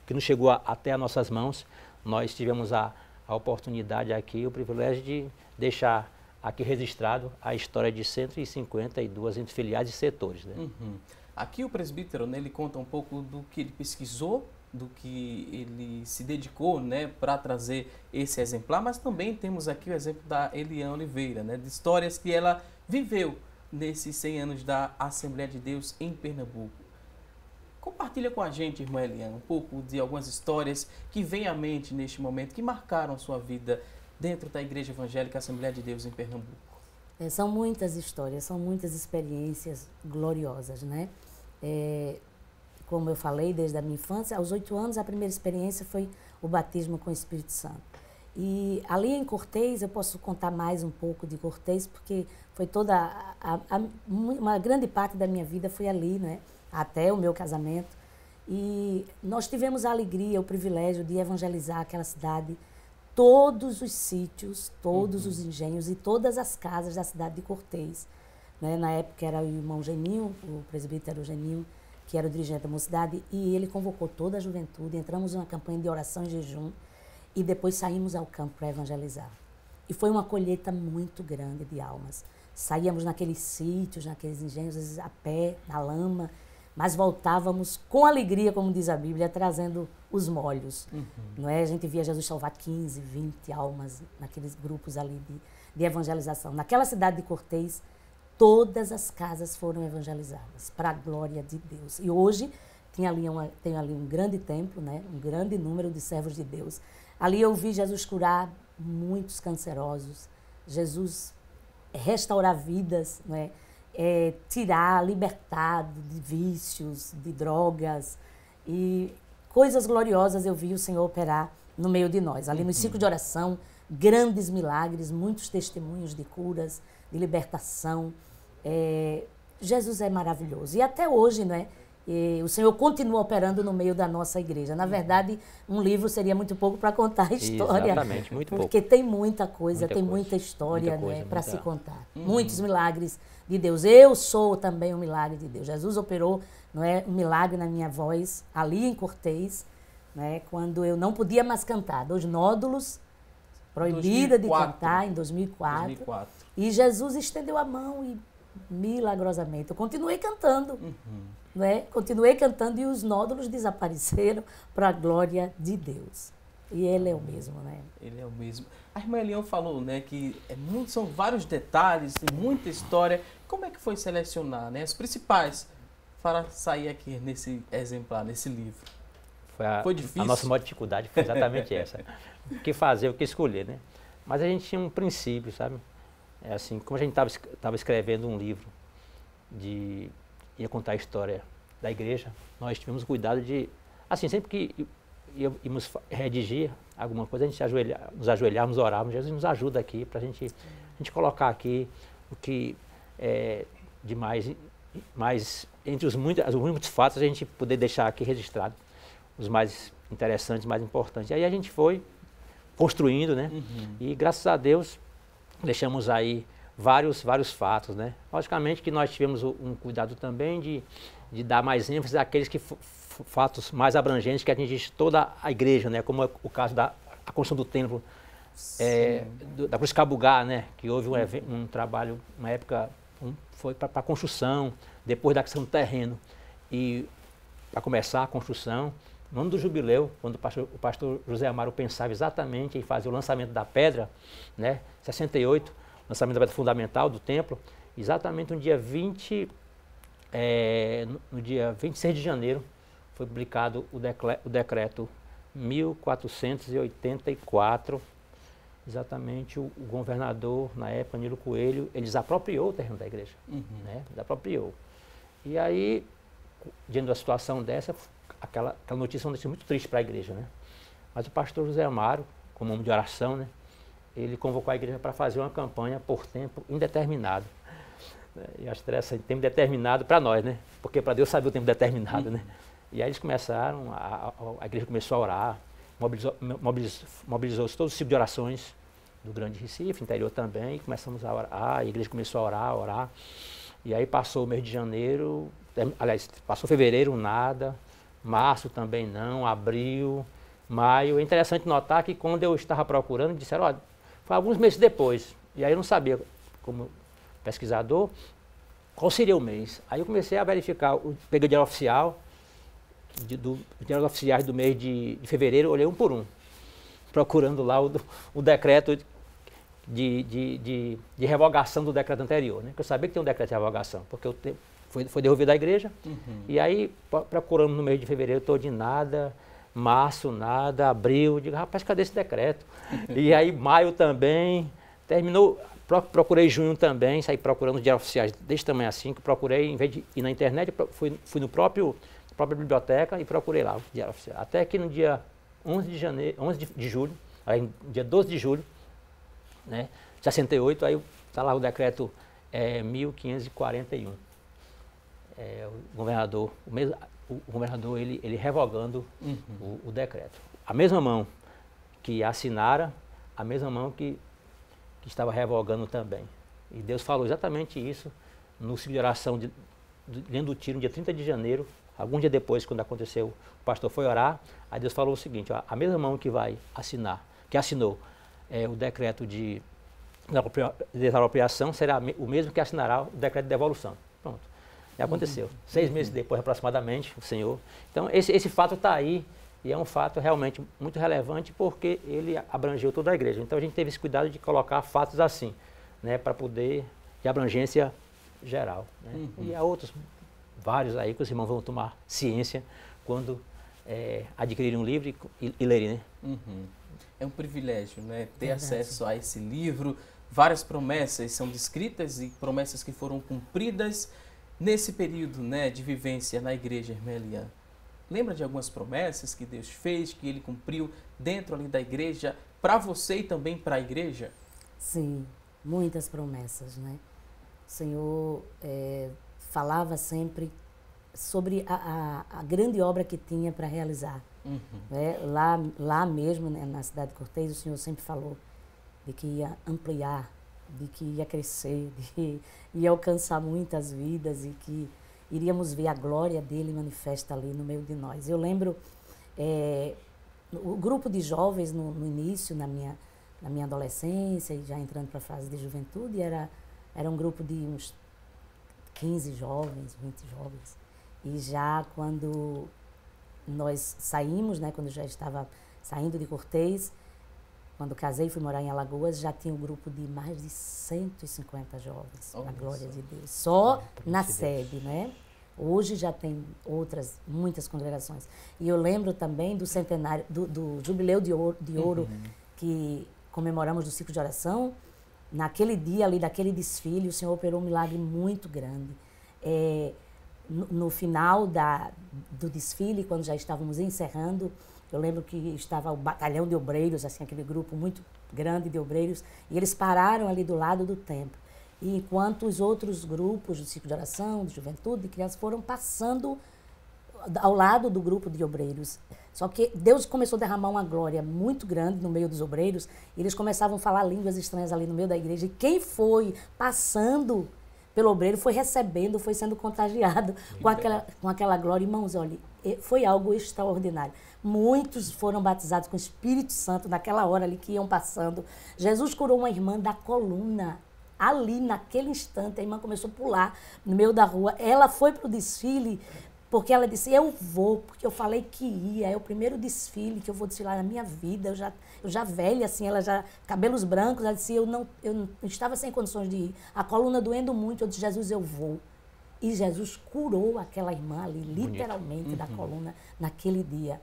que nos chegou a, até as nossas mãos, nós tivemos a, a oportunidade aqui, o privilégio de deixar aqui registrado a história de cento e cinquenta e duas entre filiais e setores, né? Uhum. Aqui o presbítero, né, ele conta um pouco do que ele pesquisou, do que ele se dedicou, né, para trazer esse exemplar, mas também temos aqui o exemplo da Eliane Oliveira, né, de histórias que ela viveu nesses cem anos da Assembleia de Deus em Pernambuco. Compartilha com a gente, irmã Eliane, um pouco de algumas histórias que vêm à mente neste momento, que marcaram a sua vida dentro da Igreja Evangélica Assembleia de Deus em Pernambuco. É, são muitas histórias, são muitas experiências gloriosas, né? É... como eu falei, desde a minha infância. Aos oito anos, a primeira experiência foi o batismo com o Espírito Santo. E ali em Cortês, eu posso contar mais um pouco de Cortês, porque foi toda a, a, a, uma grande parte da minha vida foi ali, né? Até o meu casamento. E nós tivemos a alegria, o privilégio de evangelizar aquela cidade, todos os sítios, todos uhum. os engenhos e todas as casas da cidade de Cortês, né? Na época era o irmão Geninho, o presbítero Geninho, que era o dirigente da mocidade, e ele convocou toda a juventude. Entramos numa campanha de oração e jejum e depois saímos ao campo para evangelizar. E foi uma colheita muito grande de almas. Saíamos naqueles sítios, naqueles engenhos, às vezes a pé, na lama, mas voltávamos com alegria, como diz a Bíblia, trazendo os molhos. Uhum. Não é? A gente via Jesus salvar quinze, vinte almas naqueles grupos ali de, de evangelização. Naquela cidade de Cortês, todas as casas foram evangelizadas, para a glória de Deus. E hoje tem ali, uma, tem ali um grande templo, né? Um grande número de servos de Deus. Ali eu vi Jesus curar muitos cancerosos, Jesus restaurar vidas, né? É, tirar, libertar de vícios, de drogas. E coisas gloriosas eu vi o Senhor operar no meio de nós. Ali no ciclo de oração, grandes milagres, muitos testemunhos de curas, de libertação. É, Jesus é maravilhoso. E até hoje, né? E o Senhor continua operando no meio da nossa igreja. Na verdade, um livro seria muito pouco para contar a história. Exatamente, muito pouco. Porque tem muita coisa, muita tem coisa, muita história, né, para muita... se contar. Hum. Muitos milagres de Deus. Eu sou também um milagre de Deus. Jesus operou, não é, um milagre na minha voz, ali em Cortês, né, quando eu não podia mais cantar. Dois nódulos, proibida dois mil e quatro. De cantar, em dois mil e quatro. dois mil e quatro. E Jesus estendeu a mão e milagrosamente eu continuei cantando. Uhum. Né? Continuei cantando e os nódulos desapareceram para a glória de Deus. E Ele é o mesmo, né? Ele é o mesmo. A irmã Eliane falou, né, que é muito, são vários detalhes, muita história. Como é que foi selecionar, né, as principais para sair aqui nesse exemplar, nesse livro? Foi, a, foi difícil? A nossa maior dificuldade foi exatamente essa. O que fazer, o que escolher, né? Mas a gente tinha um princípio, sabe? É assim, como a gente estava escrevendo um livro de... ia contar a história da igreja, nós tivemos cuidado de, assim, sempre que íamos redigir alguma coisa, a gente se ajoelha, nos ajoelhávamos, orávamos, Jesus nos ajuda aqui para a gente, a gente colocar aqui o que é de mais, mais entre os muitos, os muitos fatos, a gente poder deixar aqui registrado os mais interessantes, mais importantes. E aí a gente foi construindo, né? Uhum. E graças a Deus deixamos aí Vários, vários fatos, né? Logicamente que nós tivemos um cuidado também de, de dar mais ênfase àqueles que fatos mais abrangentes que atingissem toda a igreja, né? Como é o caso da a construção do templo, é, do, da Cruz Cabugá, né? Que houve um, um trabalho, uma época, um, foi para a construção, depois da questão do terreno. E para começar a construção, no ano do jubileu, quando o pastor, o pastor José Amaro pensava exatamente em fazer o lançamento da pedra, né? sessenta e oito, lançamento da pedra fundamental do templo, exatamente no dia vinte, é, no dia vinte e seis de janeiro, foi publicado o, decle, o decreto mil quatrocentos e oitenta e quatro, exatamente o, o governador, na época, Nilo Coelho, ele desapropriou o terreno da igreja, uhum. né? Desapropriou. E aí, diante da situação dessa, aquela, aquela notícia é uma notícia muito triste para a igreja, né? Mas o pastor José Amaro, como homem de oração, né? Ele convocou a igreja para fazer uma campanha por tempo indeterminado. E acho interessante, tempo determinado para nós, né? Porque para Deus sabe o tempo determinado, né? E aí eles começaram, a, a igreja começou a orar, mobilizou, mobilizou, mobilizou todos os tipos de orações do Grande Recife, interior também, e começamos a orar, a igreja começou a orar, a orar. E aí passou o mês de janeiro, aliás, passou fevereiro, nada, março também não, abril, maio. É interessante notar que quando eu estava procurando, disseram, ó, foi alguns meses depois, e aí eu não sabia, como pesquisador, qual seria o mês. Aí eu comecei a verificar, peguei o diário oficial, de, do, os diários oficiais do mês de, de fevereiro, olhei um por um, procurando lá o, o decreto de, de, de, de revogação do decreto anterior, né? Porque eu sabia que tem um decreto de revogação, porque eu te, foi, foi devolvido à igreja, uhum. E aí procurando no mês de fevereiro, tô de nada, março, nada, abril, digo, rapaz, cadê esse decreto? E aí, maio também, terminou, procurei junho também, saí procurando os diários oficiais desse tamanho assim, que procurei, em vez de ir na internet, fui, fui no próprio própria biblioteca e procurei lá o diário oficial. Até que no dia onze de, janeiro, onze de, de julho, aí, dia doze de julho, né, sessenta e oito, aí está lá o decreto é, mil quinhentos e quarenta e um. É, o governador, o mesmo, o governador ele, ele revogando uhum. o, o decreto. A mesma mão que assinara, a mesma mão que, que estava revogando também. E Deus falou exatamente isso no ciclo de oração de, de do tiro, no dia trinta de janeiro, algum dia depois, quando aconteceu, o pastor foi orar, aí Deus falou o seguinte, ó, a mesma mão que vai assinar, que assinou é, o decreto de desapropriação, será o mesmo que assinará o decreto de devolução. Pronto. E aconteceu. Uhum. Seis uhum. meses depois, aproximadamente, o Senhor. Então, esse, esse fato está aí, e é um fato realmente muito relevante, porque ele abrangeu toda a igreja. Então, a gente teve esse cuidado de colocar fatos assim, né, para poder, de abrangência geral. Né? Uhum. E há outros, vários aí, que os irmãos vão tomar ciência quando é, adquirirem um livro e, e lerem. Né? Uhum. É um privilégio, né, ter é acesso a esse livro. Várias promessas são descritas e promessas que foram cumpridas nesse período, né, de vivência na igreja Hermeliana. Lembra de algumas promessas que Deus fez, que Ele cumpriu dentro ali da igreja, para você e também para a igreja? Sim. Muitas promessas, né? O Senhor é, falava sempre sobre a, a, a grande obra que tinha para realizar. Uhum. Né? Lá, lá mesmo, né, na cidade de Cortês, o Senhor sempre falou de que ia ampliar, de que ia crescer, de que ia alcançar muitas vidas e que iríamos ver a glória dEle manifesta ali no meio de nós. Eu lembro, é, o grupo de jovens no, no início, na minha... na minha adolescência e já entrando para a fase de juventude, era, era um grupo de uns quinze jovens, vinte jovens. E já quando nós saímos, né, quando já estava saindo de Cortês, quando casei e fui morar em Alagoas, já tinha um grupo de mais de cento e cinquenta jovens, oh, a glória de Deus. Só é, na sede, né? Hoje já tem outras, muitas congregações. E eu lembro também do centenário, do, do Jubileu de Ouro, de ouro uhum. que comemoramos no ciclo de oração, naquele dia ali, daquele desfile, o Senhor operou um milagre muito grande. É, no, no final da, do desfile, quando já estávamos encerrando, eu lembro que estava o batalhão de obreiros, assim, aquele grupo muito grande de obreiros, e eles pararam ali do lado do templo. E enquanto os outros grupos do ciclo de oração, de juventude, de crianças, foram passando ao lado do grupo de obreiros. Só que Deus começou a derramar uma glória muito grande no meio dos obreiros, e eles começavam a falar línguas estranhas ali no meio da igreja, e quem foi passando pelo obreiro foi recebendo, foi sendo contagiado com aquela, com aquela glória. Irmãos, olha, foi algo extraordinário. Muitos foram batizados com o Espírito Santo naquela hora ali que iam passando. Jesus curou uma irmã da coluna. Ali, naquele instante, a irmã começou a pular no meio da rua. Ela foi para o desfile, porque ela disse, eu vou, porque eu falei que ia, é o primeiro desfile que eu vou desfilar na minha vida, eu já, eu já velha, assim, ela já, cabelos brancos, ela disse, eu não, eu não estava sem condições de ir, a coluna doendo muito, eu disse, Jesus, eu vou. E Jesus curou aquela irmã ali, literalmente, uhum. da coluna, naquele dia.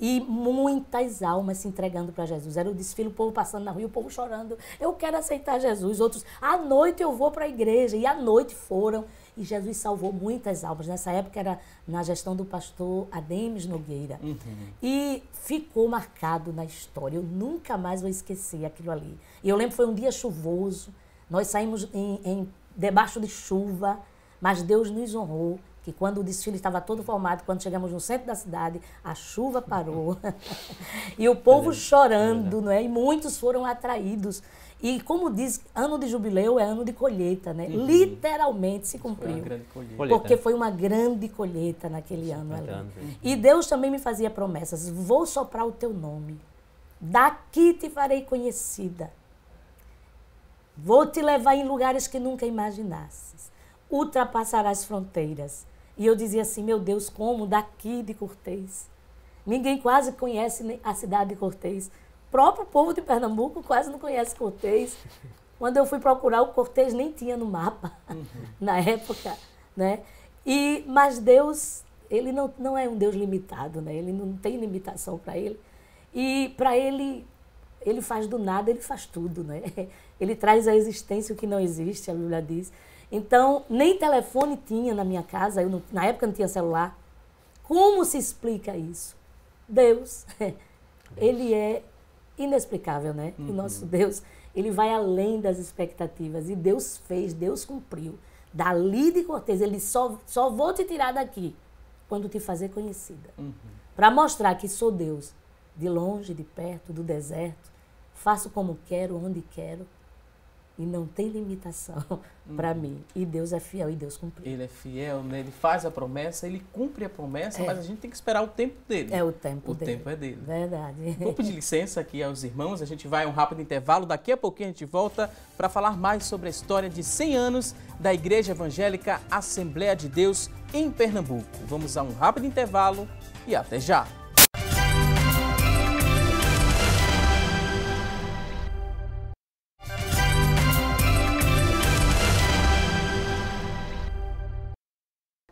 E muitas almas se entregando para Jesus. Era o desfile, o povo passando na rua, o povo chorando, eu quero aceitar Jesus. Outros, à noite eu vou para a igreja, e à noite foram. E Jesus salvou muitas almas. Nessa época era na gestão do pastor Ademir Nogueira. Uhum. E ficou marcado na história. Eu nunca mais vou esquecer aquilo ali. E eu lembro que foi um dia chuvoso. Nós saímos em, em, debaixo de chuva, mas Deus nos honrou. Que quando o desfile estava todo formado, quando chegamos no centro da cidade, a chuva parou. E o povo chorando, não é? E muitos foram atraídos. E como diz, ano de jubileu é ano de colheita, né? Uhum. Literalmente se cumpriu. Foi porque foi uma grande colheita naquele ano ali. Uhum. E Deus também me fazia promessas. Vou soprar o teu nome. Daqui te farei conhecida. Vou te levar em lugares que nunca imaginasses. Ultrapassarás fronteiras. E eu dizia assim, meu Deus, como daqui de Cortês? Ninguém quase conhece a cidade de Cortês. O próprio povo de Pernambuco quase não conhece Cortês. Quando eu fui procurar, o Cortês nem tinha no mapa, uhum. na época, né? E, mas Deus, ele não, não é um Deus limitado, né? Ele não tem limitação para ele. E para ele, ele faz do nada, ele faz tudo, né? Ele traz à existência o que não existe, a Bíblia diz. Então, nem telefone tinha na minha casa, eu não, na época não tinha celular. Como se explica isso? Deus, ele é inexplicável, né? Uhum. O nosso Deus, ele vai além das expectativas. E Deus fez, Deus cumpriu. Dali de Cortês, ele só, só vou te tirar daqui quando te fazer conhecida. Uhum. Para mostrar que sou Deus, de longe, de perto, do deserto, faço como quero, onde quero. E não tem limitação hum. para mim. E Deus é fiel e Deus cumpriu. Ele é fiel, né? Ele faz a promessa, ele cumpre a promessa, é. mas a gente tem que esperar o tempo dele. É o tempo o dele. O tempo é dele. Verdade. Vou pedir licença aqui aos irmãos, a gente vai a um rápido intervalo. Daqui a pouquinho a gente volta para falar mais sobre a história de cem anos da Igreja Evangélica Assembleia de Deus em Pernambuco. Vamos a um rápido intervalo e até já.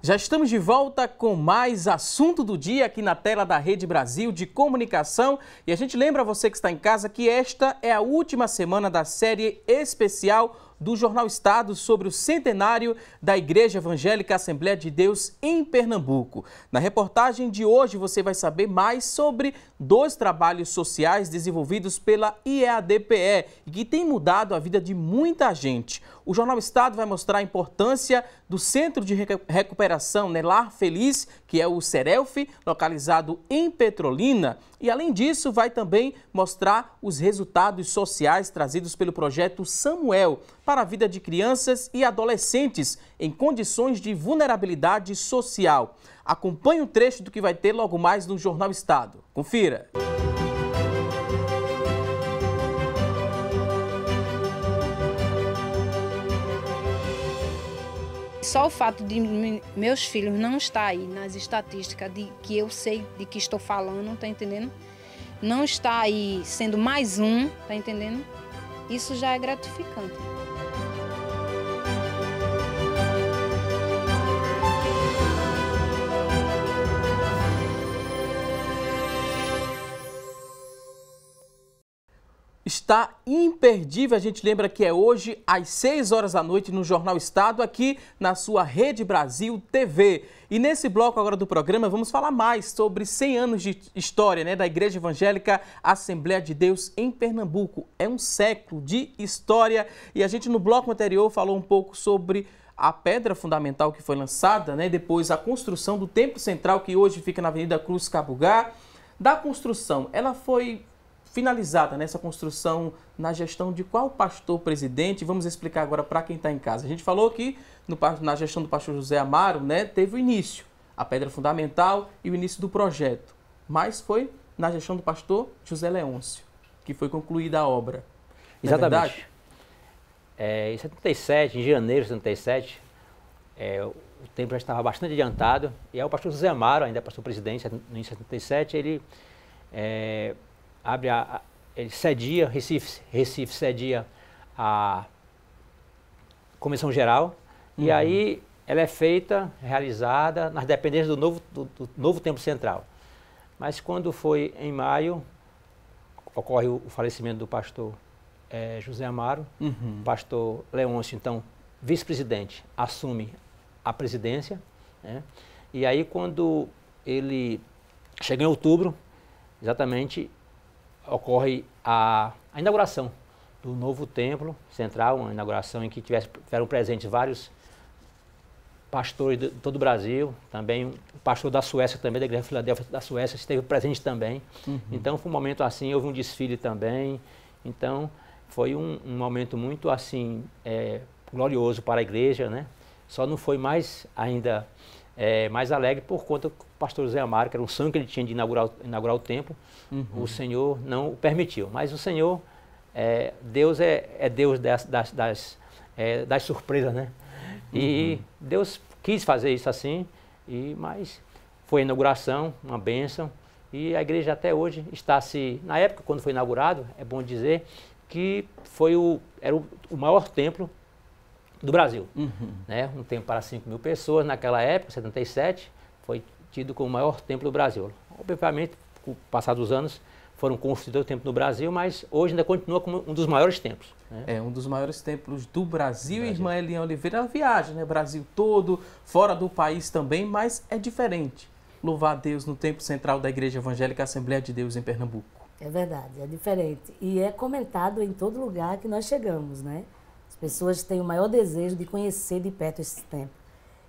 Já estamos de volta com mais assunto do dia aqui na tela da Rede Brasil de Comunicação. E a gente lembra a você que está em casa que esta é a última semana da série especial do Jornal Estado sobre o centenário da Igreja Evangélica Assembleia de Deus em Pernambuco. Na reportagem de hoje você vai saber mais sobre dois trabalhos sociais desenvolvidos pela I E A D P E e que tem mudado a vida de muita gente. O Jornal Estado vai mostrar a importância do Centro de Recuperação Lar Feliz, que é o CERELF, localizado em Petrolina. E, além disso, vai também mostrar os resultados sociais trazidos pelo projeto Samuel para a vida de crianças e adolescentes em condições de vulnerabilidade social. Acompanhe o trecho do que vai ter logo mais no Jornal Estado. Confira! Só o fato de meus filhos não estar aí nas estatísticas de que eu sei de que estou falando, tá entendendo? Não estar aí sendo mais um, tá entendendo? Isso já é gratificante. Está imperdível, a gente lembra que é hoje às seis horas da noite no Jornal Estado, aqui na sua Rede Brasil T V. E nesse bloco agora do programa vamos falar mais sobre cem anos de história, né, da Igreja Evangélica Assembleia de Deus em Pernambuco. É um século de história e a gente no bloco anterior falou um pouco sobre a pedra fundamental que foi lançada, né, depois a construção do Templo Central que hoje fica na Avenida Cruz Cabugá. Da construção, ela foi finalizada nessa construção na gestão de qual pastor presidente? Vamos explicar agora para quem está em casa. A gente falou que no, na gestão do pastor José Amaro, né, teve o início, a pedra fundamental e o início do projeto. Mas foi na gestão do pastor José Leôncio que foi concluída a obra. Exatamente. É, em setenta e sete, em janeiro de setenta e sete, é, o tempo já estava bastante adiantado e aí o pastor José Amaro, ainda pastor presidente, em setenta e sete, ele... É, Abre a, a, ele cedia, Recife, Recife cedia a Comissão Geral, uhum. e aí ela é feita, realizada, nas dependências do novo, do, do novo Templo Central. Mas quando foi em maio, ocorre o, o falecimento do pastor é, José Amaro, uhum. o pastor Leôncio, então vice-presidente, assume a presidência, né? E aí quando ele chega em outubro, exatamente, ocorre a, a inauguração do novo Templo Central, uma inauguração em que tivesse, tiveram presentes vários pastores de todo o Brasil, também um pastor da Suécia também, da Igreja Filadélfia da Suécia, esteve presente também. Uhum. Então foi um momento assim, houve um desfile também, então foi um, um momento muito assim, é, glorioso para a igreja, né? Só não foi mais ainda é, mais alegre por conta o pastor José Amaro, que era um sonho que ele tinha de inaugurar, inaugurar o templo, uhum. o Senhor não o permitiu. Mas o Senhor, é, Deus é, é Deus das, das, das, é, das surpresas, né? Uhum. E Deus quis fazer isso assim, e, mas foi a inauguração, uma bênção, e a igreja até hoje está se... Na época, quando foi inaugurado, é bom dizer que foi o, era o, o maior templo do Brasil. Uhum. Né? Um templo para cinco mil pessoas, naquela época, setenta e sete, foi tido como o maior templo do Brasil. Obviamente, com o passar dos anos, foram construídos o templo no Brasil, mas hoje ainda continua como um dos maiores templos. Né? É, um dos maiores templos do Brasil. Brasil. Irmã Eliane Oliveira, ela viaja, né? Brasil todo, fora do país também, mas é diferente. O louvar a Deus no templo central da Igreja Evangélica Assembleia de Deus em Pernambuco. É verdade, é diferente. E é comentado em todo lugar que nós chegamos, né? As pessoas têm o maior desejo de conhecer de perto esse templo.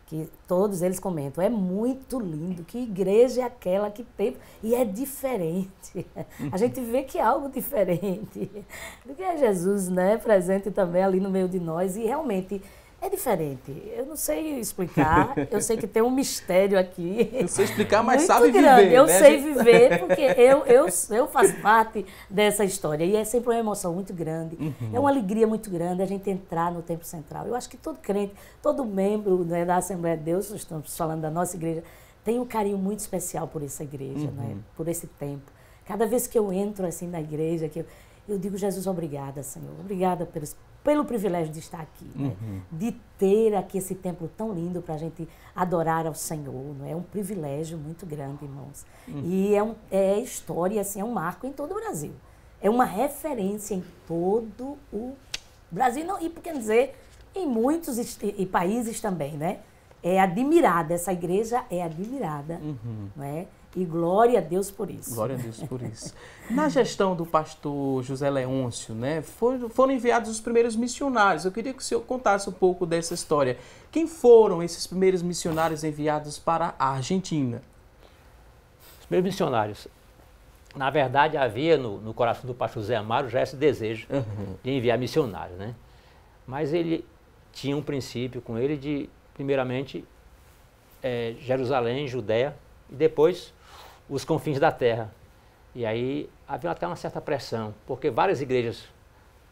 Que todos eles comentam, é muito lindo, que igreja é aquela, que templo, e é diferente. A gente vê que é algo diferente do que é Jesus, né? Presente também ali no meio de nós, e realmente é diferente. Eu não sei explicar, eu sei que tem um mistério aqui. Eu sei explicar, mas muito sabe grande. Viver, eu né? sei viver, porque eu, eu, eu faço parte dessa história, e é sempre uma emoção muito grande, uhum. é uma alegria muito grande a gente entrar no templo central. Eu acho que todo crente, todo membro, né, da Assembleia de Deus, estamos falando da nossa igreja, tem um carinho muito especial por essa igreja, uhum. né, por esse tempo. Cada vez que eu entro assim na igreja, que eu, eu digo, Jesus, obrigada, Senhor, obrigada pelos pelo privilégio de estar aqui, né? Uhum. De ter aqui esse templo tão lindo para a gente adorar ao Senhor, não é? É um privilégio muito grande, irmãos. Uhum. E é, um, é história, assim, é um marco em todo o Brasil. É uma referência em todo o Brasil, não, e por que dizer, em muitos e países também, né? É admirada, essa igreja é admirada, uhum. não é? E glória a Deus por isso. Glória a Deus por isso. Na gestão do pastor José Leôncio, né, foram, foram enviados os primeiros missionários. Eu queria que o senhor contasse um pouco dessa história. Quem foram esses primeiros missionários enviados para a Argentina? Os primeiros missionários. Na verdade, havia no, no coração do pastor José Amaro já esse desejo uhum. de enviar missionários, né? Mas ele tinha um princípio com ele de, primeiramente, é, Jerusalém, Judéia, e depois os confins da terra. E aí havia até uma certa pressão, porque várias igrejas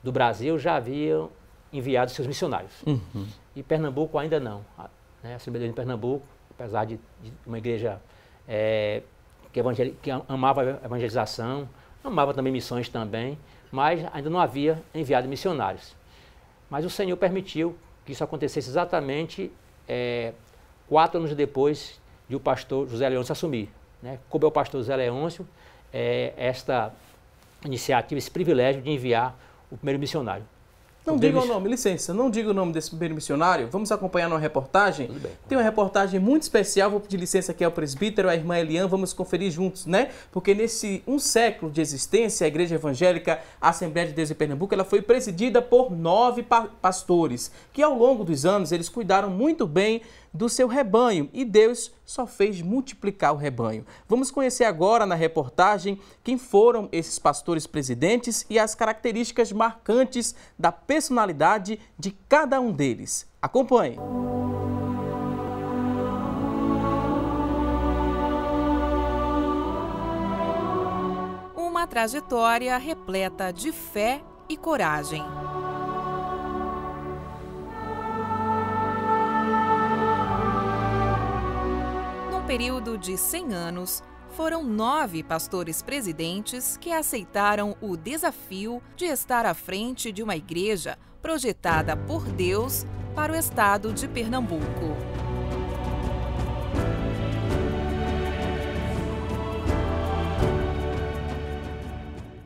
do Brasil já haviam enviado seus missionários. Uhum. E Pernambuco ainda não. A, né, a Assembleia de Pernambuco, apesar de, de uma igreja é, que, que amava a evangelização, amava também missões também, mas ainda não havia enviado missionários. Mas o Senhor permitiu que isso acontecesse exatamente é, quatro anos depois de o pastor José Leôncio assumir. Né? Coube ao pastor José Leôncio é, esta iniciativa, esse privilégio de enviar o primeiro missionário. Não diga o nome, licença, não diga o nome desse primeiro missionário. Vamos acompanhar uma reportagem? Tudo bem. Tem uma reportagem muito especial, vou pedir licença aqui ao presbítero, à irmã Eliane, vamos conferir juntos, né? Porque nesse um século de existência, a Igreja Evangélica Assembleia de Deus em Pernambuco, ela foi presidida por nove pa pastores, que ao longo dos anos eles cuidaram muito bem do seu rebanho, e Deus só fez multiplicar o rebanho. Vamos conhecer agora na reportagem quem foram esses pastores presidentes e as características marcantes da personalidade de cada um deles. Acompanhe! Uma trajetória repleta de fé e coragem. Período de cem anos, foram nove pastores presidentes que aceitaram o desafio de estar à frente de uma igreja projetada por Deus para o estado de Pernambuco.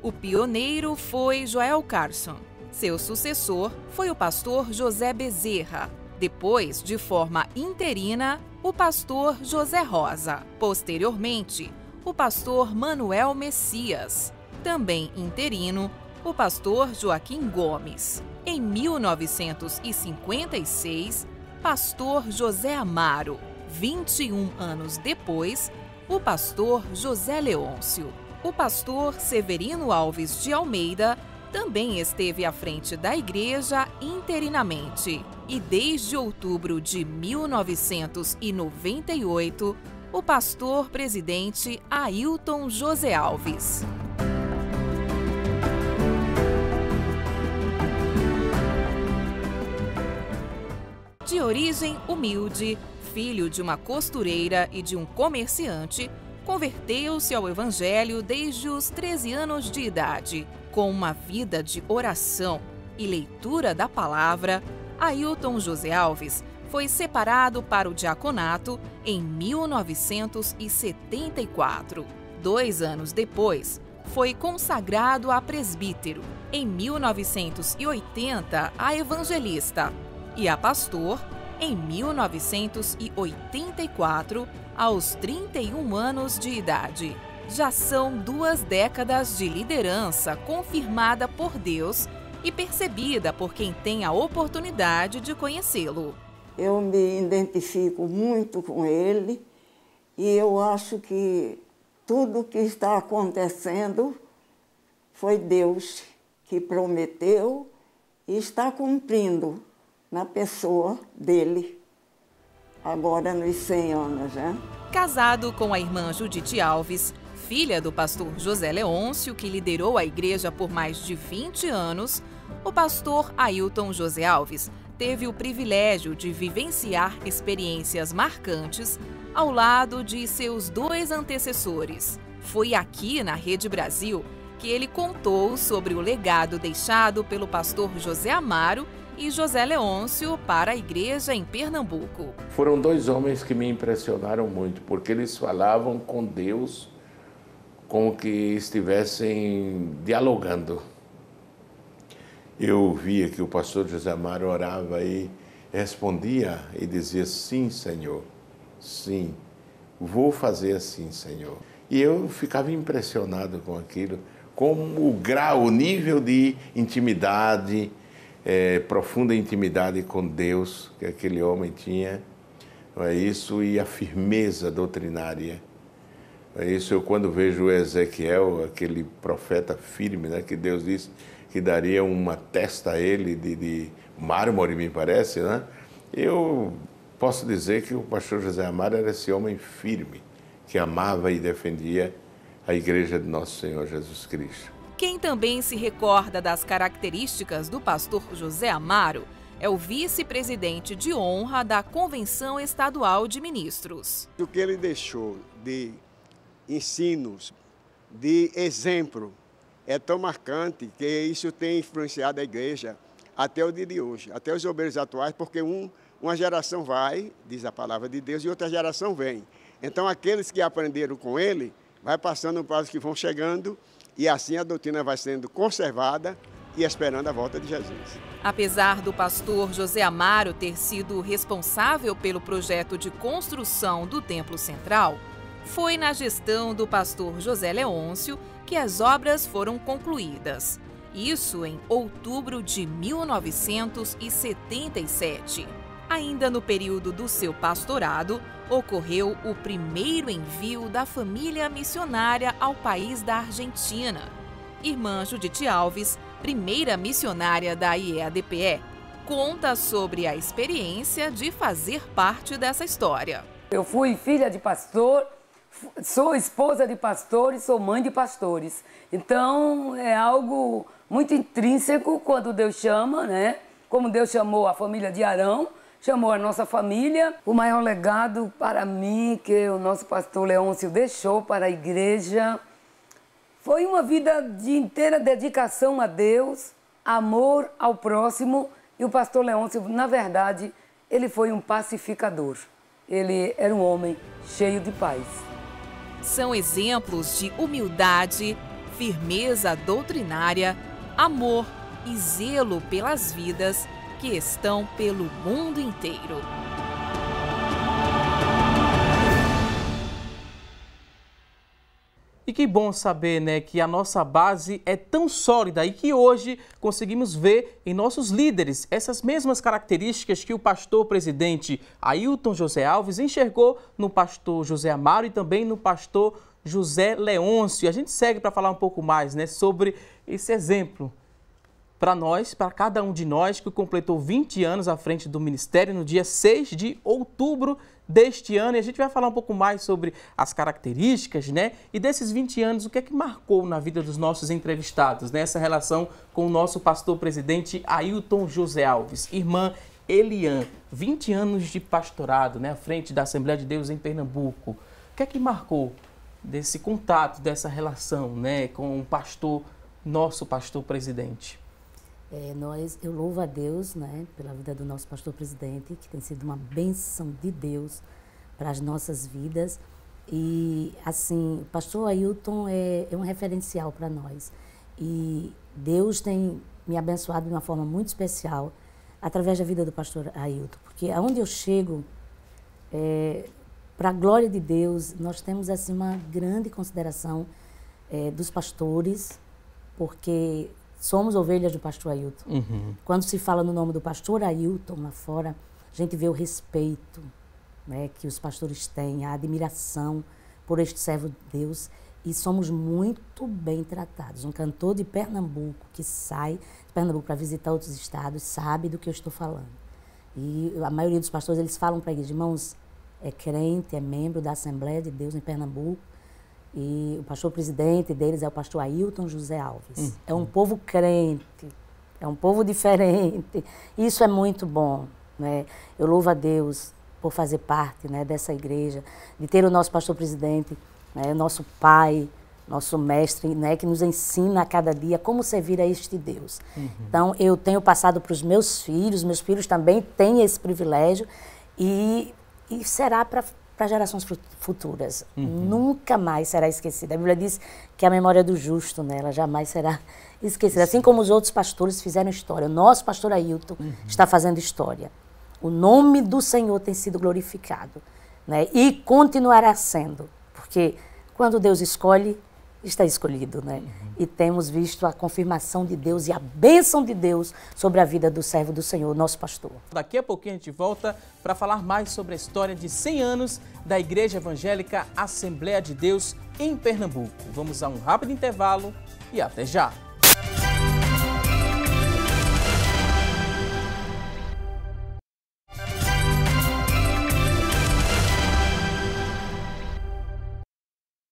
O pioneiro foi Joel Carlsson. Seu sucessor foi o pastor José Bezerra. Depois, de forma interina, o pastor José Rosa. Posteriormente, o pastor Manuel Messias. Também interino, o pastor Joaquim Gomes. Em mil novecentos e cinquenta e seis, pastor José Amaro. vinte e um anos depois, o pastor José Leôncio. O pastor Severino Alves de Almeida também esteve à frente da igreja interinamente. E desde outubro de mil novecentos e noventa e oito, o pastor presidente Ailton José Alves. De origem humilde, filho de uma costureira e de um comerciante, converteu-se ao evangelho desde os treze anos de idade. Com uma vida de oração e leitura da palavra, Ailton José Alves foi separado para o diaconato em mil novecentos e setenta e quatro. Dois anos depois, foi consagrado a presbítero. Em mil novecentos e oitenta, a evangelista e a pastor em mil novecentos e oitenta e quatro, aos trinta e um anos de idade. Já são duas décadas de liderança confirmada por Deus e percebida por quem tem a oportunidade de conhecê-lo. Eu me identifico muito com ele e eu acho que tudo que está acontecendo foi Deus que prometeu e está cumprindo na pessoa dele, agora nos cem anos, né? Casado com a irmã Judite Alves, filha do pastor José Leôncio, que liderou a igreja por mais de vinte anos, o pastor Ailton José Alves teve o privilégio de vivenciar experiências marcantes ao lado de seus dois antecessores. Foi aqui na Rede Brasil que ele contou sobre o legado deixado pelo pastor José Amaro e José Leôncio para a igreja em Pernambuco. Foram dois homens que me impressionaram muito, porque eles falavam com Deus como que estivessem dialogando. Eu via que o pastor José Amaro orava e respondia e dizia, sim, Senhor, sim, vou fazer assim, Senhor. E eu ficava impressionado com aquilo, como o grau, o nível de intimidade, é, profunda intimidade com Deus que aquele homem tinha, é isso, e a firmeza doutrinária. É isso, eu quando vejo Ezequiel, aquele profeta firme, né, que Deus disse que daria uma testa a ele de, de mármore, me parece, né? Eu posso dizer que o pastor José Amaro era esse homem firme, que amava e defendia a igreja de Nosso Senhor Jesus Cristo. Quem também se recorda das características do pastor José Amaro é o vice-presidente de honra da Convenção Estadual de Ministros. O que ele deixou de ensinos, de exemplo, é tão marcante que isso tem influenciado a igreja até o dia de hoje, até os obreiros atuais, porque um, uma geração vai, diz a palavra de Deus, e outra geração vem. Então, aqueles que aprenderam com ele, vai passando para os que vão chegando, e assim a doutrina vai sendo conservada e esperando a volta de Jesus. Apesar do pastor José Amaro ter sido responsável pelo projeto de construção do Templo Central, foi na gestão do pastor José Leôncio que as obras foram concluídas. Isso em outubro de mil novecentos e setenta e sete. Ainda no período do seu pastorado, ocorreu o primeiro envio da família missionária ao país da Argentina. Irmã Judite Alves, primeira missionária da I E A D P E, conta sobre a experiência de fazer parte dessa história. Eu fui filha de pastor, sou esposa de pastores, sou mãe de pastores. Então, é algo muito intrínseco quando Deus chama, né? Como Deus chamou a família de Arão, chamou a nossa família. O maior legado para mim que o nosso pastor Leôncio deixou para a igreja foi uma vida de inteira dedicação a Deus, amor ao próximo. E o pastor Leôncio, na verdade, ele foi um pacificador. Ele era um homem cheio de paz. São exemplos de humildade, firmeza doutrinária, amor e zelo pelas vidas que estão pelo mundo inteiro. E que bom saber, né, que a nossa base é tão sólida e que hoje conseguimos ver em nossos líderes essas mesmas características que o pastor presidente Ailton José Alves enxergou no pastor José Amaro e também no pastor José Leôncio. A gente segue para falar um pouco mais, né, sobre esse exemplo para nós, para cada um de nós que completou vinte anos à frente do Ministério no dia seis de outubro deste ano. E a gente vai falar um pouco mais sobre as características, né? E desses vinte anos, o que é que marcou na vida dos nossos entrevistados, né? Essa relação com o nosso pastor-presidente Ailton José Alves. Irmã Eliane, vinte anos de pastorado, né? À frente da Assembleia de Deus em Pernambuco. O que é que marcou desse contato, dessa relação, né? Com o pastor, nosso pastor-presidente? É, nós, eu louvo a Deus, né, pela vida do nosso pastor-presidente, que tem sido uma bênção de Deus para as nossas vidas. E, assim, o pastor Ailton é, é um referencial para nós. E Deus tem me abençoado de uma forma muito especial, através da vida do pastor Ailton, porque aonde eu chego, é, para a glória de Deus, nós temos assim uma grande consideração é, dos pastores, porque somos ovelhas do pastor Ailton. Uhum. Quando se fala no nome do pastor Ailton lá fora, a gente vê o respeito, né, que os pastores têm, a admiração por este servo de Deus, e somos muito bem tratados. Um cantor de Pernambuco que sai de Pernambuco para visitar outros estados sabe do que eu estou falando. E a maioria dos pastores, eles falam para eles, irmãos, é crente, é membro da Assembleia de Deus em Pernambuco, e o pastor presidente deles é o pastor Ailton José Alves. Uhum. É um povo crente, é um povo diferente. Isso é muito bom, né? Eu louvo a Deus por fazer parte, né, dessa igreja, de ter o nosso pastor presidente, né, nosso pai, nosso mestre, né, que nos ensina a cada dia como servir a este Deus. Uhum. Então, eu tenho passado para os meus filhos, meus filhos também têm esse privilégio, e, e será para para gerações futuras. Uhum. Nunca mais será esquecida. A Bíblia diz que a memória do justo, né, ela jamais será esquecida. Isso. Assim como os outros pastores fizeram história. O nosso pastor Ailton uhum. está fazendo história. O nome do Senhor tem sido glorificado, né, e continuará sendo. Porque quando Deus escolhe, está escolhido, né? Uhum. E temos visto a confirmação de Deus e a bênção de Deus sobre a vida do servo do Senhor, nosso pastor. Daqui a pouquinho a gente volta para falar mais sobre a história de cem anos da Igreja Evangélica Assembleia de Deus em Pernambuco. Vamos a um rápido intervalo e até já!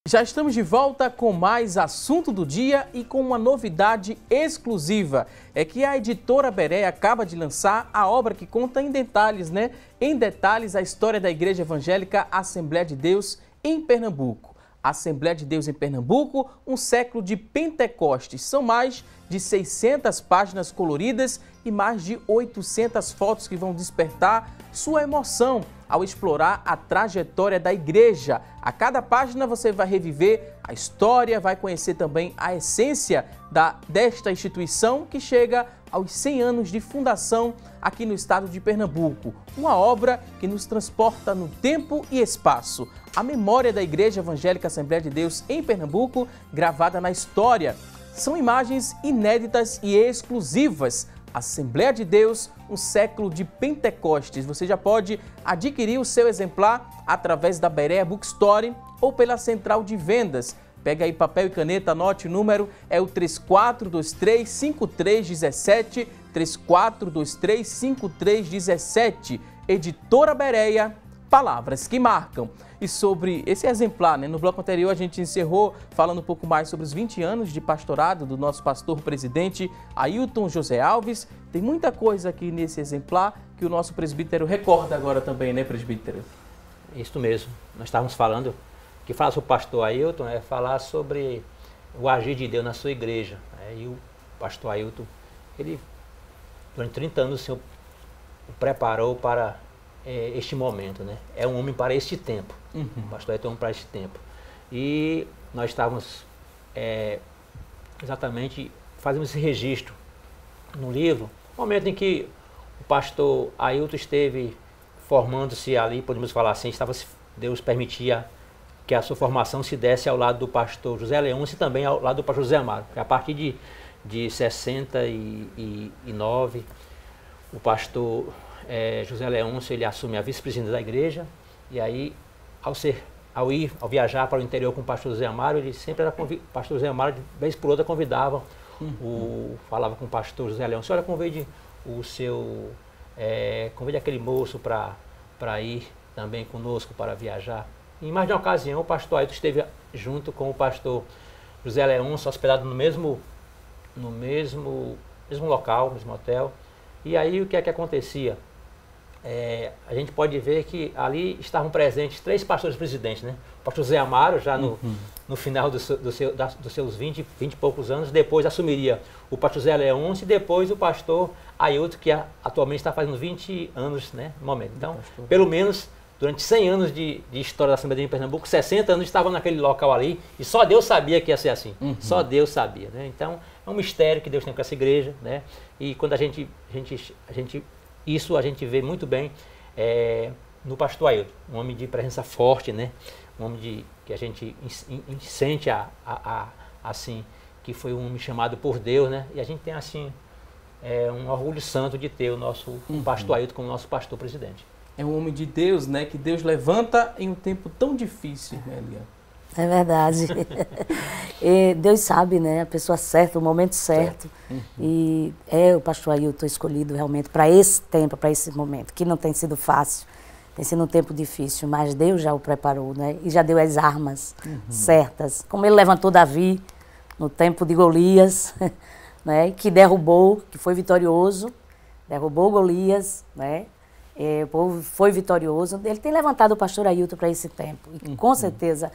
Já estamos de volta com mais assunto do dia e com uma novidade exclusiva. É que a editora Berea acaba de lançar a obra que conta em detalhes, né? Em detalhes a história da Igreja Evangélica Assembleia de Deus em Pernambuco. Assembleia de Deus em Pernambuco, um século de Pentecostes. São mais de seiscentas páginas coloridas e mais de oitocentas fotos que vão despertar sua emoção ao explorar a trajetória da igreja. A cada página você vai reviver a história, vai conhecer também a essência da, desta instituição que chega aos cem anos de fundação aqui no estado de Pernambuco. Uma obra que nos transporta no tempo e espaço. A memória da Igreja Evangélica Assembleia de Deus em Pernambuco, gravada na história. São imagens inéditas e exclusivas. Assembleia de Deus, um século de Pentecostes. Você já pode adquirir o seu exemplar através da Berea Bookstore ou pela central de vendas. Pega aí papel e caneta, anote o número, é o três quatro dois três, cinco três um sete, três quatro dois três, cinco três um sete. Editora Berea, palavras que marcam. E sobre esse exemplar, né? No bloco anterior a gente encerrou falando um pouco mais sobre os vinte anos de pastorado do nosso pastor-presidente Ailton José Alves. Tem muita coisa aqui nesse exemplar que o nosso presbítero recorda agora também, né, presbítero? Isso mesmo. Nós estávamos falando que falar sobre o pastor Ailton é falar sobre o agir de Deus na sua igreja. E o pastor Ailton, ele, durante trinta anos, o Senhor o preparou para este momento, né? É um homem para este tempo. Uhum. O pastor Ailton é um homem para este tempo. E nós estávamos é, exatamente fazendo esse registro no livro, no momento em que o pastor Ailton esteve formando-se ali, podemos falar assim, estava, Deus permitia que a sua formação se desse ao lado do pastor José Leôncio e também ao lado do pastor José Amaro. A partir de, de sessenta e nove, o pastor É, José Leôncio, ele assume a vice-presidência da igreja, e aí ao, ser, ao ir, ao viajar para o interior com o pastor José Amaro, ele sempre era convid... o pastor José Amaro de vez por outra convidava, uhum. o... falava com o pastor José Leôncio, olha, convide o seu, é, convide aquele moço para ir também conosco para viajar. Em mais de uma ocasião, o pastor Ailton esteve junto com o pastor José Leôncio, hospedado no mesmo, no mesmo, mesmo local, mesmo hotel, e aí o que é que acontecia? É, a gente pode ver que ali estavam presentes três pastores presidentes, né? O pastor José Amaro, já no, uhum. no final do seu, do seu, da, dos seus vinte e poucos anos, depois assumiria o pastor José Leôncio e depois o pastor Ailton, que a, atualmente está fazendo vinte anos, né, no momento. Então, pastor, pelo menos, durante cem anos de, de história da Assembleia de Pernambuco, sessenta anos estavam naquele local ali e só Deus sabia que ia ser assim. Uhum. Só Deus sabia, né? Então, é um mistério que Deus tem com essa igreja, né? E quando a gente, a gente, a gente Isso a gente vê muito bem é, no pastor Ailton, um homem de presença forte, né? Um homem de, que a gente in, in, sente a, a, a, assim, que foi um homem chamado por Deus, né? E a gente tem assim é, um orgulho santo de ter o nosso uhum. pastor Ailton como nosso pastor presidente. É um homem de Deus, né? Que Deus levanta em um tempo tão difícil, né, Eliane? É verdade. E Deus sabe, né? A pessoa certa, o momento certo. Uhum. E é o pastor Ailton escolhido realmente para esse tempo, para esse momento, que não tem sido fácil, tem sido um tempo difícil, mas Deus já o preparou, né? E já deu as armas uhum. certas. Como ele levantou Davi no tempo de Golias, né? Que derrubou, que foi vitorioso, derrubou Golias, né? É, o povo foi vitorioso. Ele tem levantado o pastor Ailton para esse tempo. E com uhum. certeza,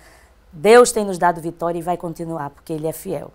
Deus tem nos dado vitória e vai continuar, porque ele é fiel.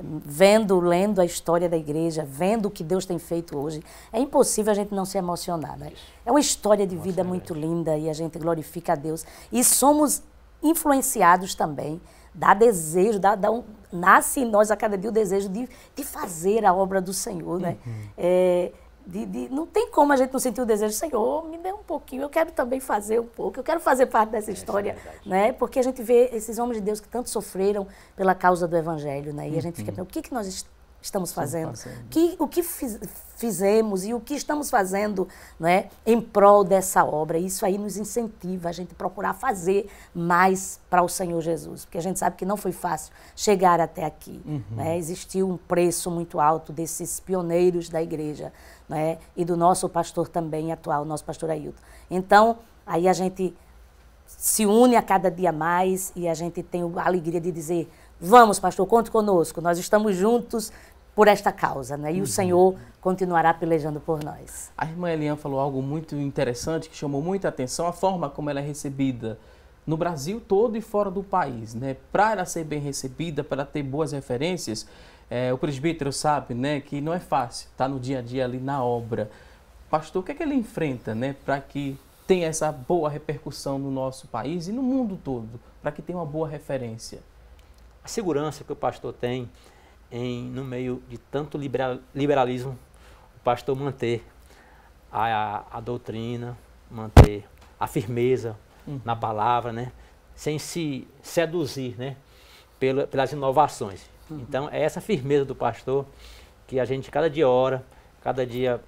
Vendo, lendo a história da igreja, vendo o que Deus tem feito hoje, é impossível a gente não se emocionar, né? É uma história de vida muito linda e a gente glorifica a Deus. E somos influenciados também. Dá desejo, dá, dá um, nasce em nós a cada dia o desejo de, de fazer a obra do Senhor, né? Uhum. É, De, de, não tem como a gente não sentir o desejo, Senhor, me dê um pouquinho, eu quero também fazer um pouco, eu quero fazer parte dessa Essa história, é né? Porque a gente vê esses homens de Deus que tanto sofreram pela causa do Evangelho, né? E uhum. a gente fica pensando, o que, que nós est estamos fazendo? fazendo. Que, o que fiz fizemos e o que estamos fazendo, né? Em prol dessa obra. Isso aí nos incentiva a gente procurar fazer mais para o Senhor Jesus, porque a gente sabe que não foi fácil chegar até aqui, uhum. né? Existiu um preço muito alto desses pioneiros da igreja, né? E do nosso pastor também atual, nosso pastor Ailton. Então, aí a gente se une a cada dia mais e a gente tem a alegria de dizer, vamos, pastor, conte conosco, nós estamos juntos por esta causa, né? E uhum. o Senhor continuará pelejando por nós. A irmã Eliane falou algo muito interessante que chamou muita atenção, a forma como ela é recebida no Brasil todo e fora do país, né? Para ela ser bem recebida, para ter boas referências, é, o presbítero sabe, né, que não é fácil, tá no dia a dia ali na obra. Pastor, o que é que ele enfrenta, né, para que tenha essa boa repercussão no nosso país e no mundo todo, para que tenha uma boa referência? A segurança que o pastor tem em, no meio de tanto liberalismo, o pastor manter a, a, a doutrina, manter a firmeza hum. na palavra, né, sem se seduzir, né, pela, pelas inovações. Então, é essa firmeza do pastor que a gente, cada dia ora, cada dia,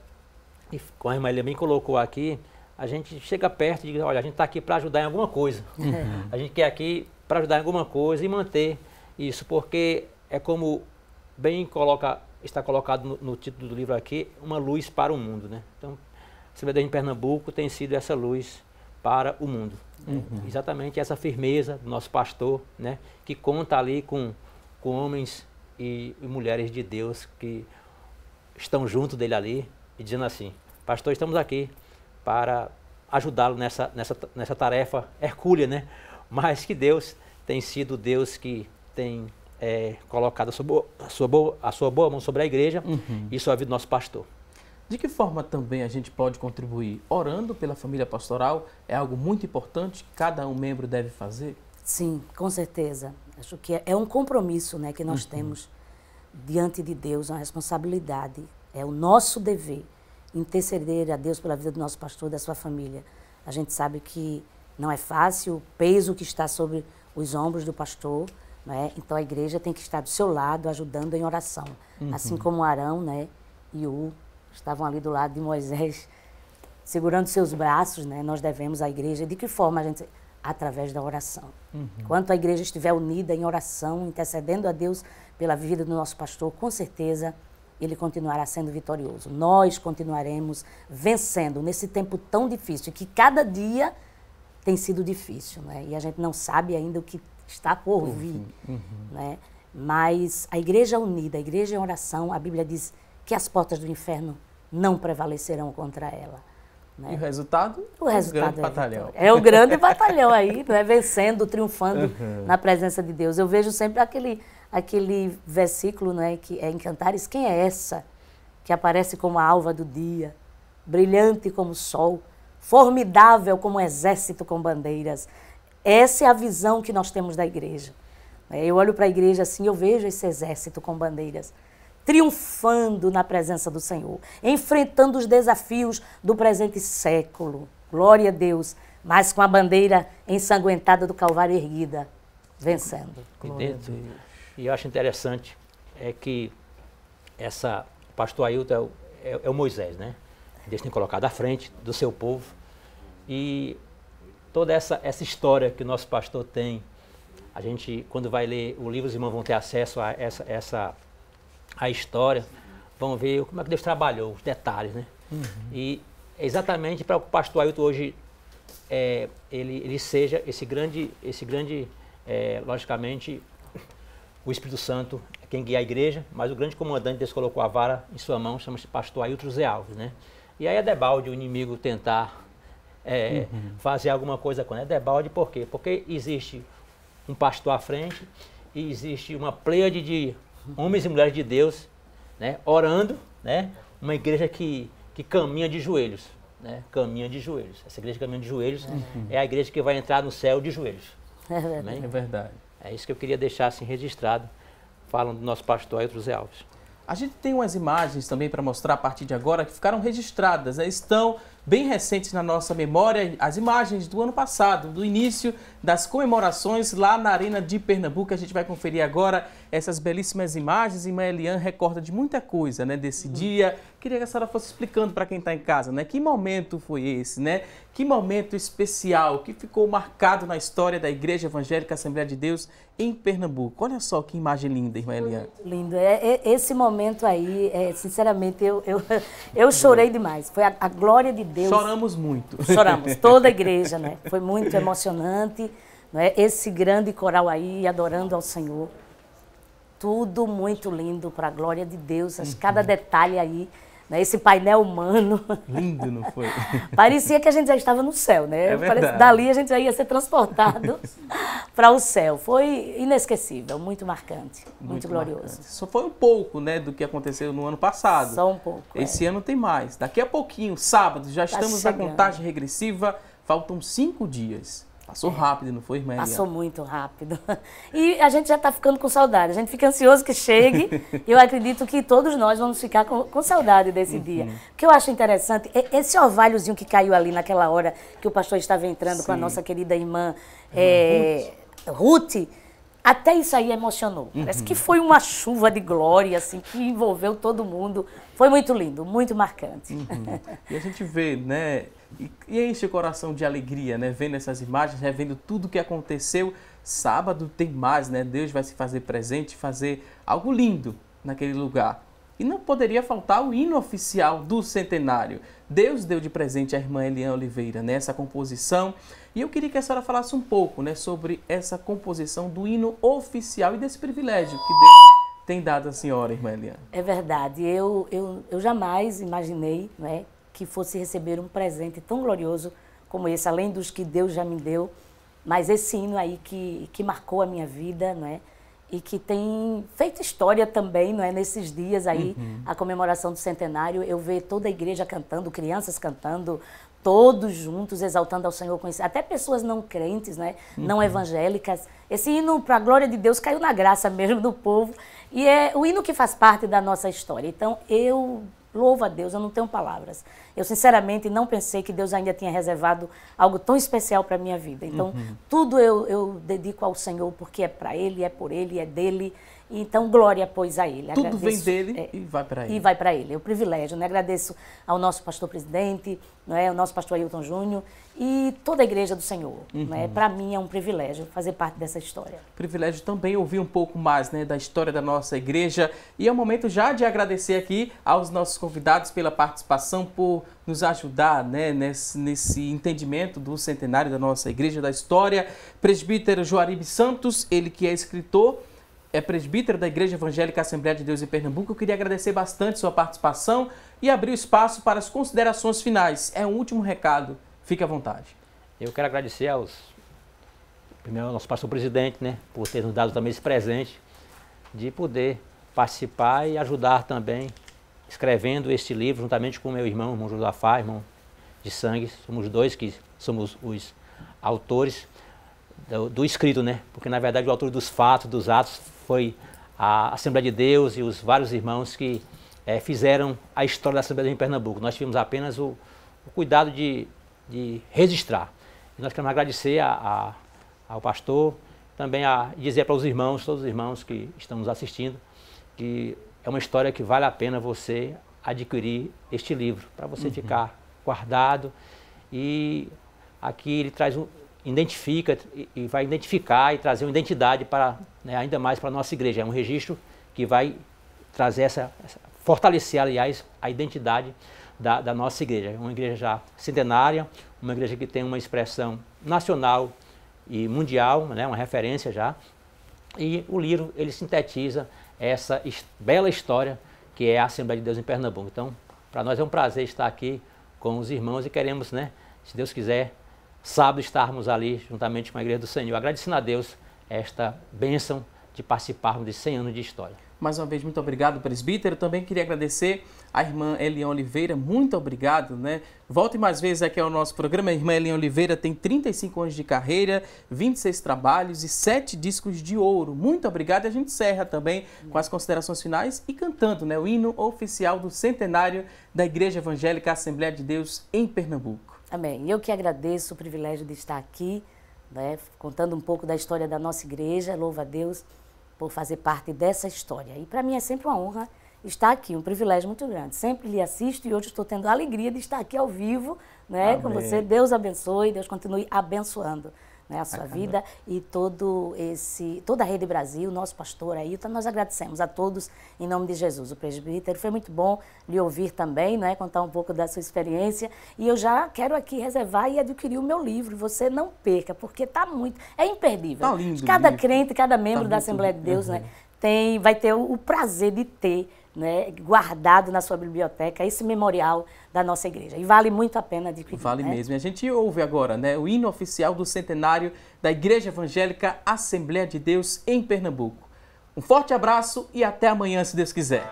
como a irmã Eliane bem colocou aqui, a gente chega perto e diz, olha, a gente está aqui para ajudar em alguma coisa. Uhum. A gente quer aqui para ajudar em alguma coisa e manter isso, porque é como bem coloca, está colocado no, no título do livro aqui, uma luz para o mundo, né? Então, a Assembleia de Pernambuco tem sido essa luz para o mundo. Uhum. Né? Exatamente essa firmeza do nosso pastor, né? Que conta ali com... com homens e, e mulheres de Deus que estão junto dele ali e dizendo assim, pastor, estamos aqui para ajudá-lo nessa, nessa, nessa tarefa hercúlea, né? Mas que Deus tem sido Deus que tem é, colocado a sua, boa, a, sua boa, a sua boa mão sobre a igreja uhum. e sobre a vida do nosso pastor. De que forma também a gente pode contribuir? Orando pela família pastoral é algo muito importante que cada um membro deve fazer? Sim, com certeza. Acho que é um compromisso, né, que nós uhum. temos diante de Deus, uma responsabilidade. É o nosso dever interceder a Deus pela vida do nosso pastor e da sua família. A gente sabe que não é fácil o peso que está sobre os ombros do pastor, né? Então a igreja tem que estar do seu lado, ajudando em oração. Uhum. Assim como Arão, né, e U estavam ali do lado de Moisés, segurando seus braços, né? Nós devemos à igreja. De que forma a gente... através da oração. Uhum. Enquanto a igreja estiver unida em oração, intercedendo a Deus pela vida do nosso pastor, com certeza ele continuará sendo vitorioso. Nós continuaremos vencendo nesse tempo tão difícil, que cada dia tem sido difícil, né? E a gente não sabe ainda o que está por vir, uhum. né? Mas a igreja unida, a igreja em oração, a Bíblia diz que as portas do inferno não prevalecerão contra ela. Né? E o resultado? O resultado é o grande batalhão. É o grande batalhão aí, né? Vencendo, triunfando uhum. na presença de Deus. Eu vejo sempre aquele, aquele versículo, né, que é em Cantares, quem é essa que aparece como a alva do dia, brilhante como o sol, formidável como um exército com bandeiras? Essa é a visão que nós temos da igreja. Eu olho para a igreja assim, eu vejo esse exército com bandeiras, triunfando na presença do Senhor, enfrentando os desafios do presente século. Glória a Deus, mas com a bandeira ensanguentada do Calvário erguida, vencendo. Glória a Deus. E eu acho interessante é que essa, o pastor Ailton é, é, é o Moisés, né? Deus tem colocado à frente do seu povo. E toda essa, essa história que o nosso pastor tem, a gente, quando vai ler o livro, os irmãos vão ter acesso a essa, essa a história, vão ver como é que Deus trabalhou, os detalhes, né? Uhum. E exatamente para o pastor Ailton hoje, é, ele, ele seja esse grande, esse grande é, logicamente, o Espírito Santo é quem guia a igreja, mas o grande comandante, Deus colocou a vara em sua mão, chama-se pastor Ailton José Alves, né? E aí é debalde o inimigo tentar é, uhum. fazer alguma coisa com ele. É debalde por quê? Porque existe um pastor à frente e existe uma pleiade de homens e mulheres de Deus, né, orando, né, uma igreja que, que caminha de joelhos, né, caminha de joelhos. Essa igreja que caminha de joelhos uhum. é a igreja que vai entrar no céu de joelhos. É verdade. É verdade. É isso que eu queria deixar assim registrado, falando do nosso pastor Ailton José Alves. A gente tem umas imagens também para mostrar a partir de agora que ficaram registradas, né? Estão bem recentes na nossa memória, as imagens do ano passado, do início das comemorações lá na Arena de Pernambuco. A gente vai conferir agora essas belíssimas imagens e a Eliane recorda de muita coisa, né, desse uhum. dia. Queria que a senhora fosse explicando para quem está em casa, né? Que momento foi esse, né? Que momento especial que ficou marcado na história da Igreja Evangélica Assembleia de Deus em Pernambuco. Olha só que imagem linda, irmã Eliane. Lindo. É, é, esse momento aí, é, sinceramente, eu, eu, eu chorei demais. Foi a, a glória de Deus. Choramos muito. Choramos, toda a igreja, né? Foi muito emocionante, né? Esse grande coral aí, adorando ao Senhor. Tudo muito lindo, para a glória de Deus. Uhum. Cada detalhe aí, né? Esse painel humano. Lindo, não foi? Parecia que a gente já estava no céu, né? É verdade. Dali a gente já ia ser transportado para o céu. Foi inesquecível, muito marcante, muito, muito glorioso. Marcante. Só foi um pouco, né, do que aconteceu no ano passado. Só um pouco. Esse é. ano tem mais. Daqui a pouquinho, sábado, já tá estamos chegando. Na contagem regressiva, faltam cinco dias. Passou rápido, não foi, irmã? Passou muito rápido. E a gente já está ficando com saudade. A gente fica ansioso que chegue. Eu acredito que todos nós vamos ficar com, com saudade desse uhum. dia. O que eu acho interessante é esse orvalhozinho que caiu ali naquela hora que o pastor estava entrando Sim. com a nossa querida irmã é, Ruth. Ruth. Até isso aí emocionou. Uhum. Parece que foi uma chuva de glória, assim, que envolveu todo mundo. Foi muito lindo, muito marcante. Uhum. E a gente vê, né? E enche o coração de alegria, né? Vendo essas imagens, revendo tudo o que aconteceu. Sábado tem mais, né? Deus vai se fazer presente, fazer algo lindo naquele lugar. E não poderia faltar o hino oficial do centenário. Deus deu de presente à irmã Eliane Oliveira, né? Essa composição. E eu queria que a senhora falasse um pouco, né, sobre essa composição do hino oficial e desse privilégio que Deus tem dado à senhora, irmã Eliane. É verdade. Eu, eu, eu jamais imaginei, né, que fosse receber um presente tão glorioso como esse, além dos que Deus já me deu, mas esse hino aí que, que marcou a minha vida, não é? E que tem feito história também, não é? Nesses dias aí, uhum. a comemoração do centenário, eu vejo toda a igreja cantando, crianças cantando, todos juntos, exaltando ao Senhor, até pessoas não crentes, né? Uhum. não evangélicas. Esse hino, para a glória de Deus, caiu na graça mesmo do povo, e é o hino que faz parte da nossa história. Então, eu... louvo a Deus, eu não tenho palavras. Eu, sinceramente, não pensei que Deus ainda tinha reservado algo tão especial para a minha vida. Então, uhum. tudo eu, eu dedico ao Senhor, porque é para Ele, é por Ele, é dele. Então, glória, pois, a Ele. Tudo Agradeço, vem dele é, e vai para Ele. E vai para Ele. É o privilégio, né? Agradeço ao nosso pastor-presidente, né? Ao nosso pastor Ailton Júnior e toda a igreja do Senhor. Uhum. Né? Para mim, é um privilégio fazer parte dessa história. Privilégio também ouvir um pouco mais, né, da história da nossa igreja. E é o momento já de agradecer aqui aos nossos convidados pela participação, por nos ajudar, né, nesse, nesse entendimento do centenário da nossa igreja, da história. Presbítero Joarib Santos, ele que é escritor, é presbítero da Igreja Evangélica Assembleia de Deus em Pernambuco. Eu queria agradecer bastante sua participação e abrir o espaço para as considerações finais. É um último recado. Fique à vontade. Eu quero agradecer aos... primeiro, ao nosso pastor-presidente, né? Por ter nos dado também esse presente de poder participar e ajudar também, escrevendo este livro, juntamente com o meu irmão, irmão Josafá, irmão de sangue. Somos dois que somos os autores do, do escrito, né? Porque, na verdade, o autor dos fatos, dos atos, foi a Assembleia de Deus e os vários irmãos que é, fizeram a história da Assembleia de Deus em Pernambuco. Nós tivemos apenas o, o cuidado de, de registrar. E nós queremos agradecer a, a, ao pastor, também a dizer para os irmãos, todos os irmãos que estão nos assistindo, que é uma história que vale a pena você adquirir este livro, para você uhum. ficar guardado. E aqui ele traz um, identifica e, e vai identificar e trazer uma identidade para, né, ainda mais para a nossa igreja. É um registro que vai trazer essa, essa fortalecer, aliás, a identidade da, da nossa igreja. Uma igreja já centenária, uma igreja que tem uma expressão nacional e mundial, né, uma referência já. E o livro ele sintetiza essa bela história que é a Assembleia de Deus em Pernambuco. Então, para nós é um prazer estar aqui com os irmãos e queremos, né, se Deus quiser, sábado estarmos ali juntamente com a Igreja do Senhor, agradecendo a Deus esta bênção de participarmos de cem anos de história. Mais uma vez, muito obrigado, presbítero. Também queria agradecer a irmã Eliane Oliveira, muito obrigado, né? Volte mais vezes aqui ao nosso programa. A irmã Eliane Oliveira tem trinta e cinco anos de carreira, vinte e seis trabalhos e sete discos de ouro. Muito obrigado. E a gente encerra também com as considerações finais e cantando, né, o hino oficial do centenário da Igreja Evangélica Assembleia de Deus em Pernambuco. Amém. Eu que agradeço o privilégio de estar aqui, né, contando um pouco da história da nossa igreja. Louva a Deus por fazer parte dessa história. E para mim é sempre uma honra estar aqui, um privilégio muito grande. Sempre lhe assisto e hoje estou tendo a alegria de estar aqui ao vivo, né, com você. Deus abençoe, Deus continue abençoando, né, a sua Amém. Vida e todo esse, toda a Rede Brasil, nosso pastor Ailton. Nós agradecemos a todos em nome de Jesus. O presbítero, foi muito bom lhe ouvir também, né, contar um pouco da sua experiência. E eu já quero aqui reservar e adquirir o meu livro. Você não perca, porque está muito, é imperdível. Tá lindo, cada lindo. crente, cada membro tá da Assembleia lindo. de Deus, uhum. né, tem, vai ter o, o prazer de ter, né, guardado na sua biblioteca esse memorial da nossa igreja. E vale muito a pena adquirir. Vale, né? mesmo. E a gente ouve agora, né, o hino oficial do centenário da Igreja Evangélica Assembleia de Deus em Pernambuco. Um forte abraço e até amanhã, se Deus quiser.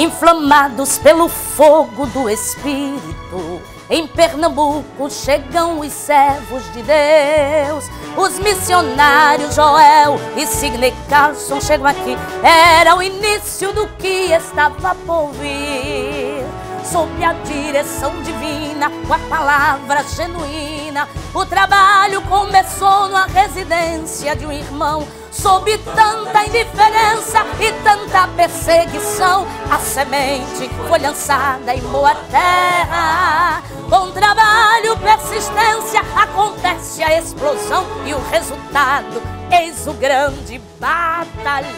Inflamados pelo fogo do Espírito, em Pernambuco chegam os servos de Deus. Os missionários Joel e Signe Carlsson chegam aqui. Era o início do que estava por vir. Sob a direção divina, com a palavra genuína, o trabalho começou na residência de um irmão. Sob tanta indiferença e tanta perseguição, a semente foi lançada em boa terra. Com trabalho, persistência, acontece a explosão e o resultado, eis o grande batalhão.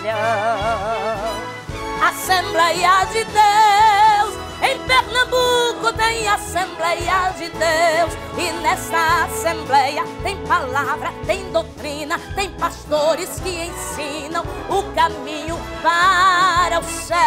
Assembleia de Deus, em Pernambuco tem Assembleia de Deus. E nessa Assembleia tem palavra, tem doutrina, tem pastores que ensinam o caminho para o céu.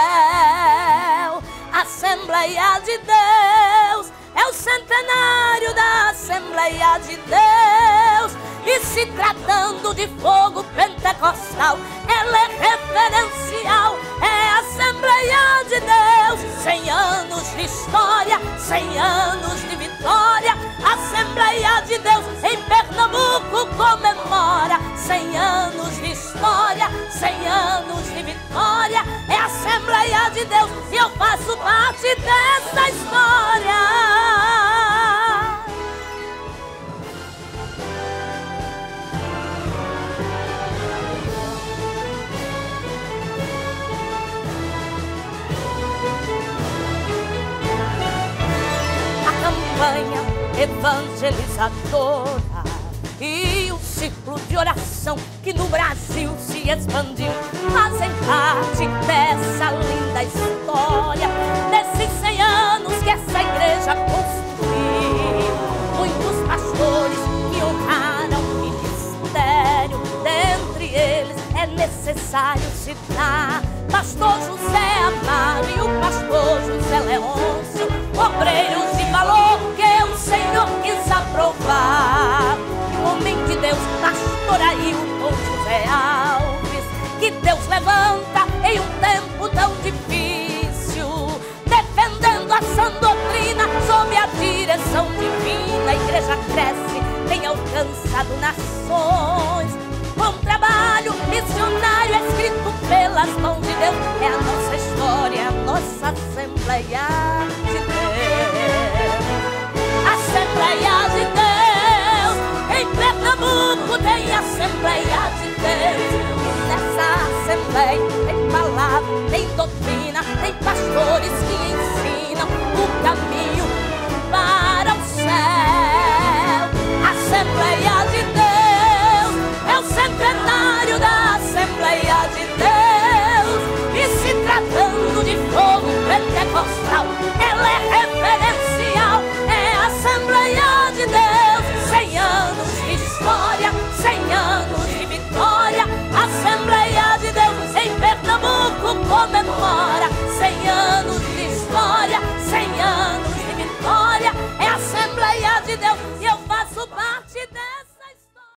Assembleia de Deus é o centenário da Assembleia de Deus. E se tratando de fogo pentecostal, ela é referencial, é a Assembleia de Deus. Cem anos de história, cem anos de vitória, a Assembleia de Deus em Pernambuco comemora. Cem anos de história, cem anos de vitória, é a Assembleia de Deus e eu faço parte dessa história. Campanha evangelizadora e o ciclo de oração que no Brasil se expandiu fazem parte dessa linda história, desses cem anos que essa igreja construiu. Muitos pastores que honraram o ministério, dentre eles é necessário citar pastor José Amaro e o pastor José Leôncio. Leôncio, obreiros de valor que o Senhor quis aprovar. E o homem de Deus, pastor Ailton José Alves, que Deus levanta em um tempo tão difícil, defendendo a sã doutrina sob a direção divina. A igreja cresce, tem alcançado nações. Um trabalho missionário escrito pelas mãos de Deus. É a nossa história, é a nossa Assembleia de Deus. Assembleia de Deus, em Pernambuco tem Assembleia de Deus. Nessa Assembleia tem palavra, tem doutrina, tem pastores que ensinam o caminho para o céu. Assembleia de Deus, secretário da Assembleia de Deus. E se tratando de fogo pentecostal, ela é referencial. É a Assembleia de Deus, cem anos de história, cem anos de vitória. A Assembleia de Deus em Pernambuco comemora cem anos de história, cem anos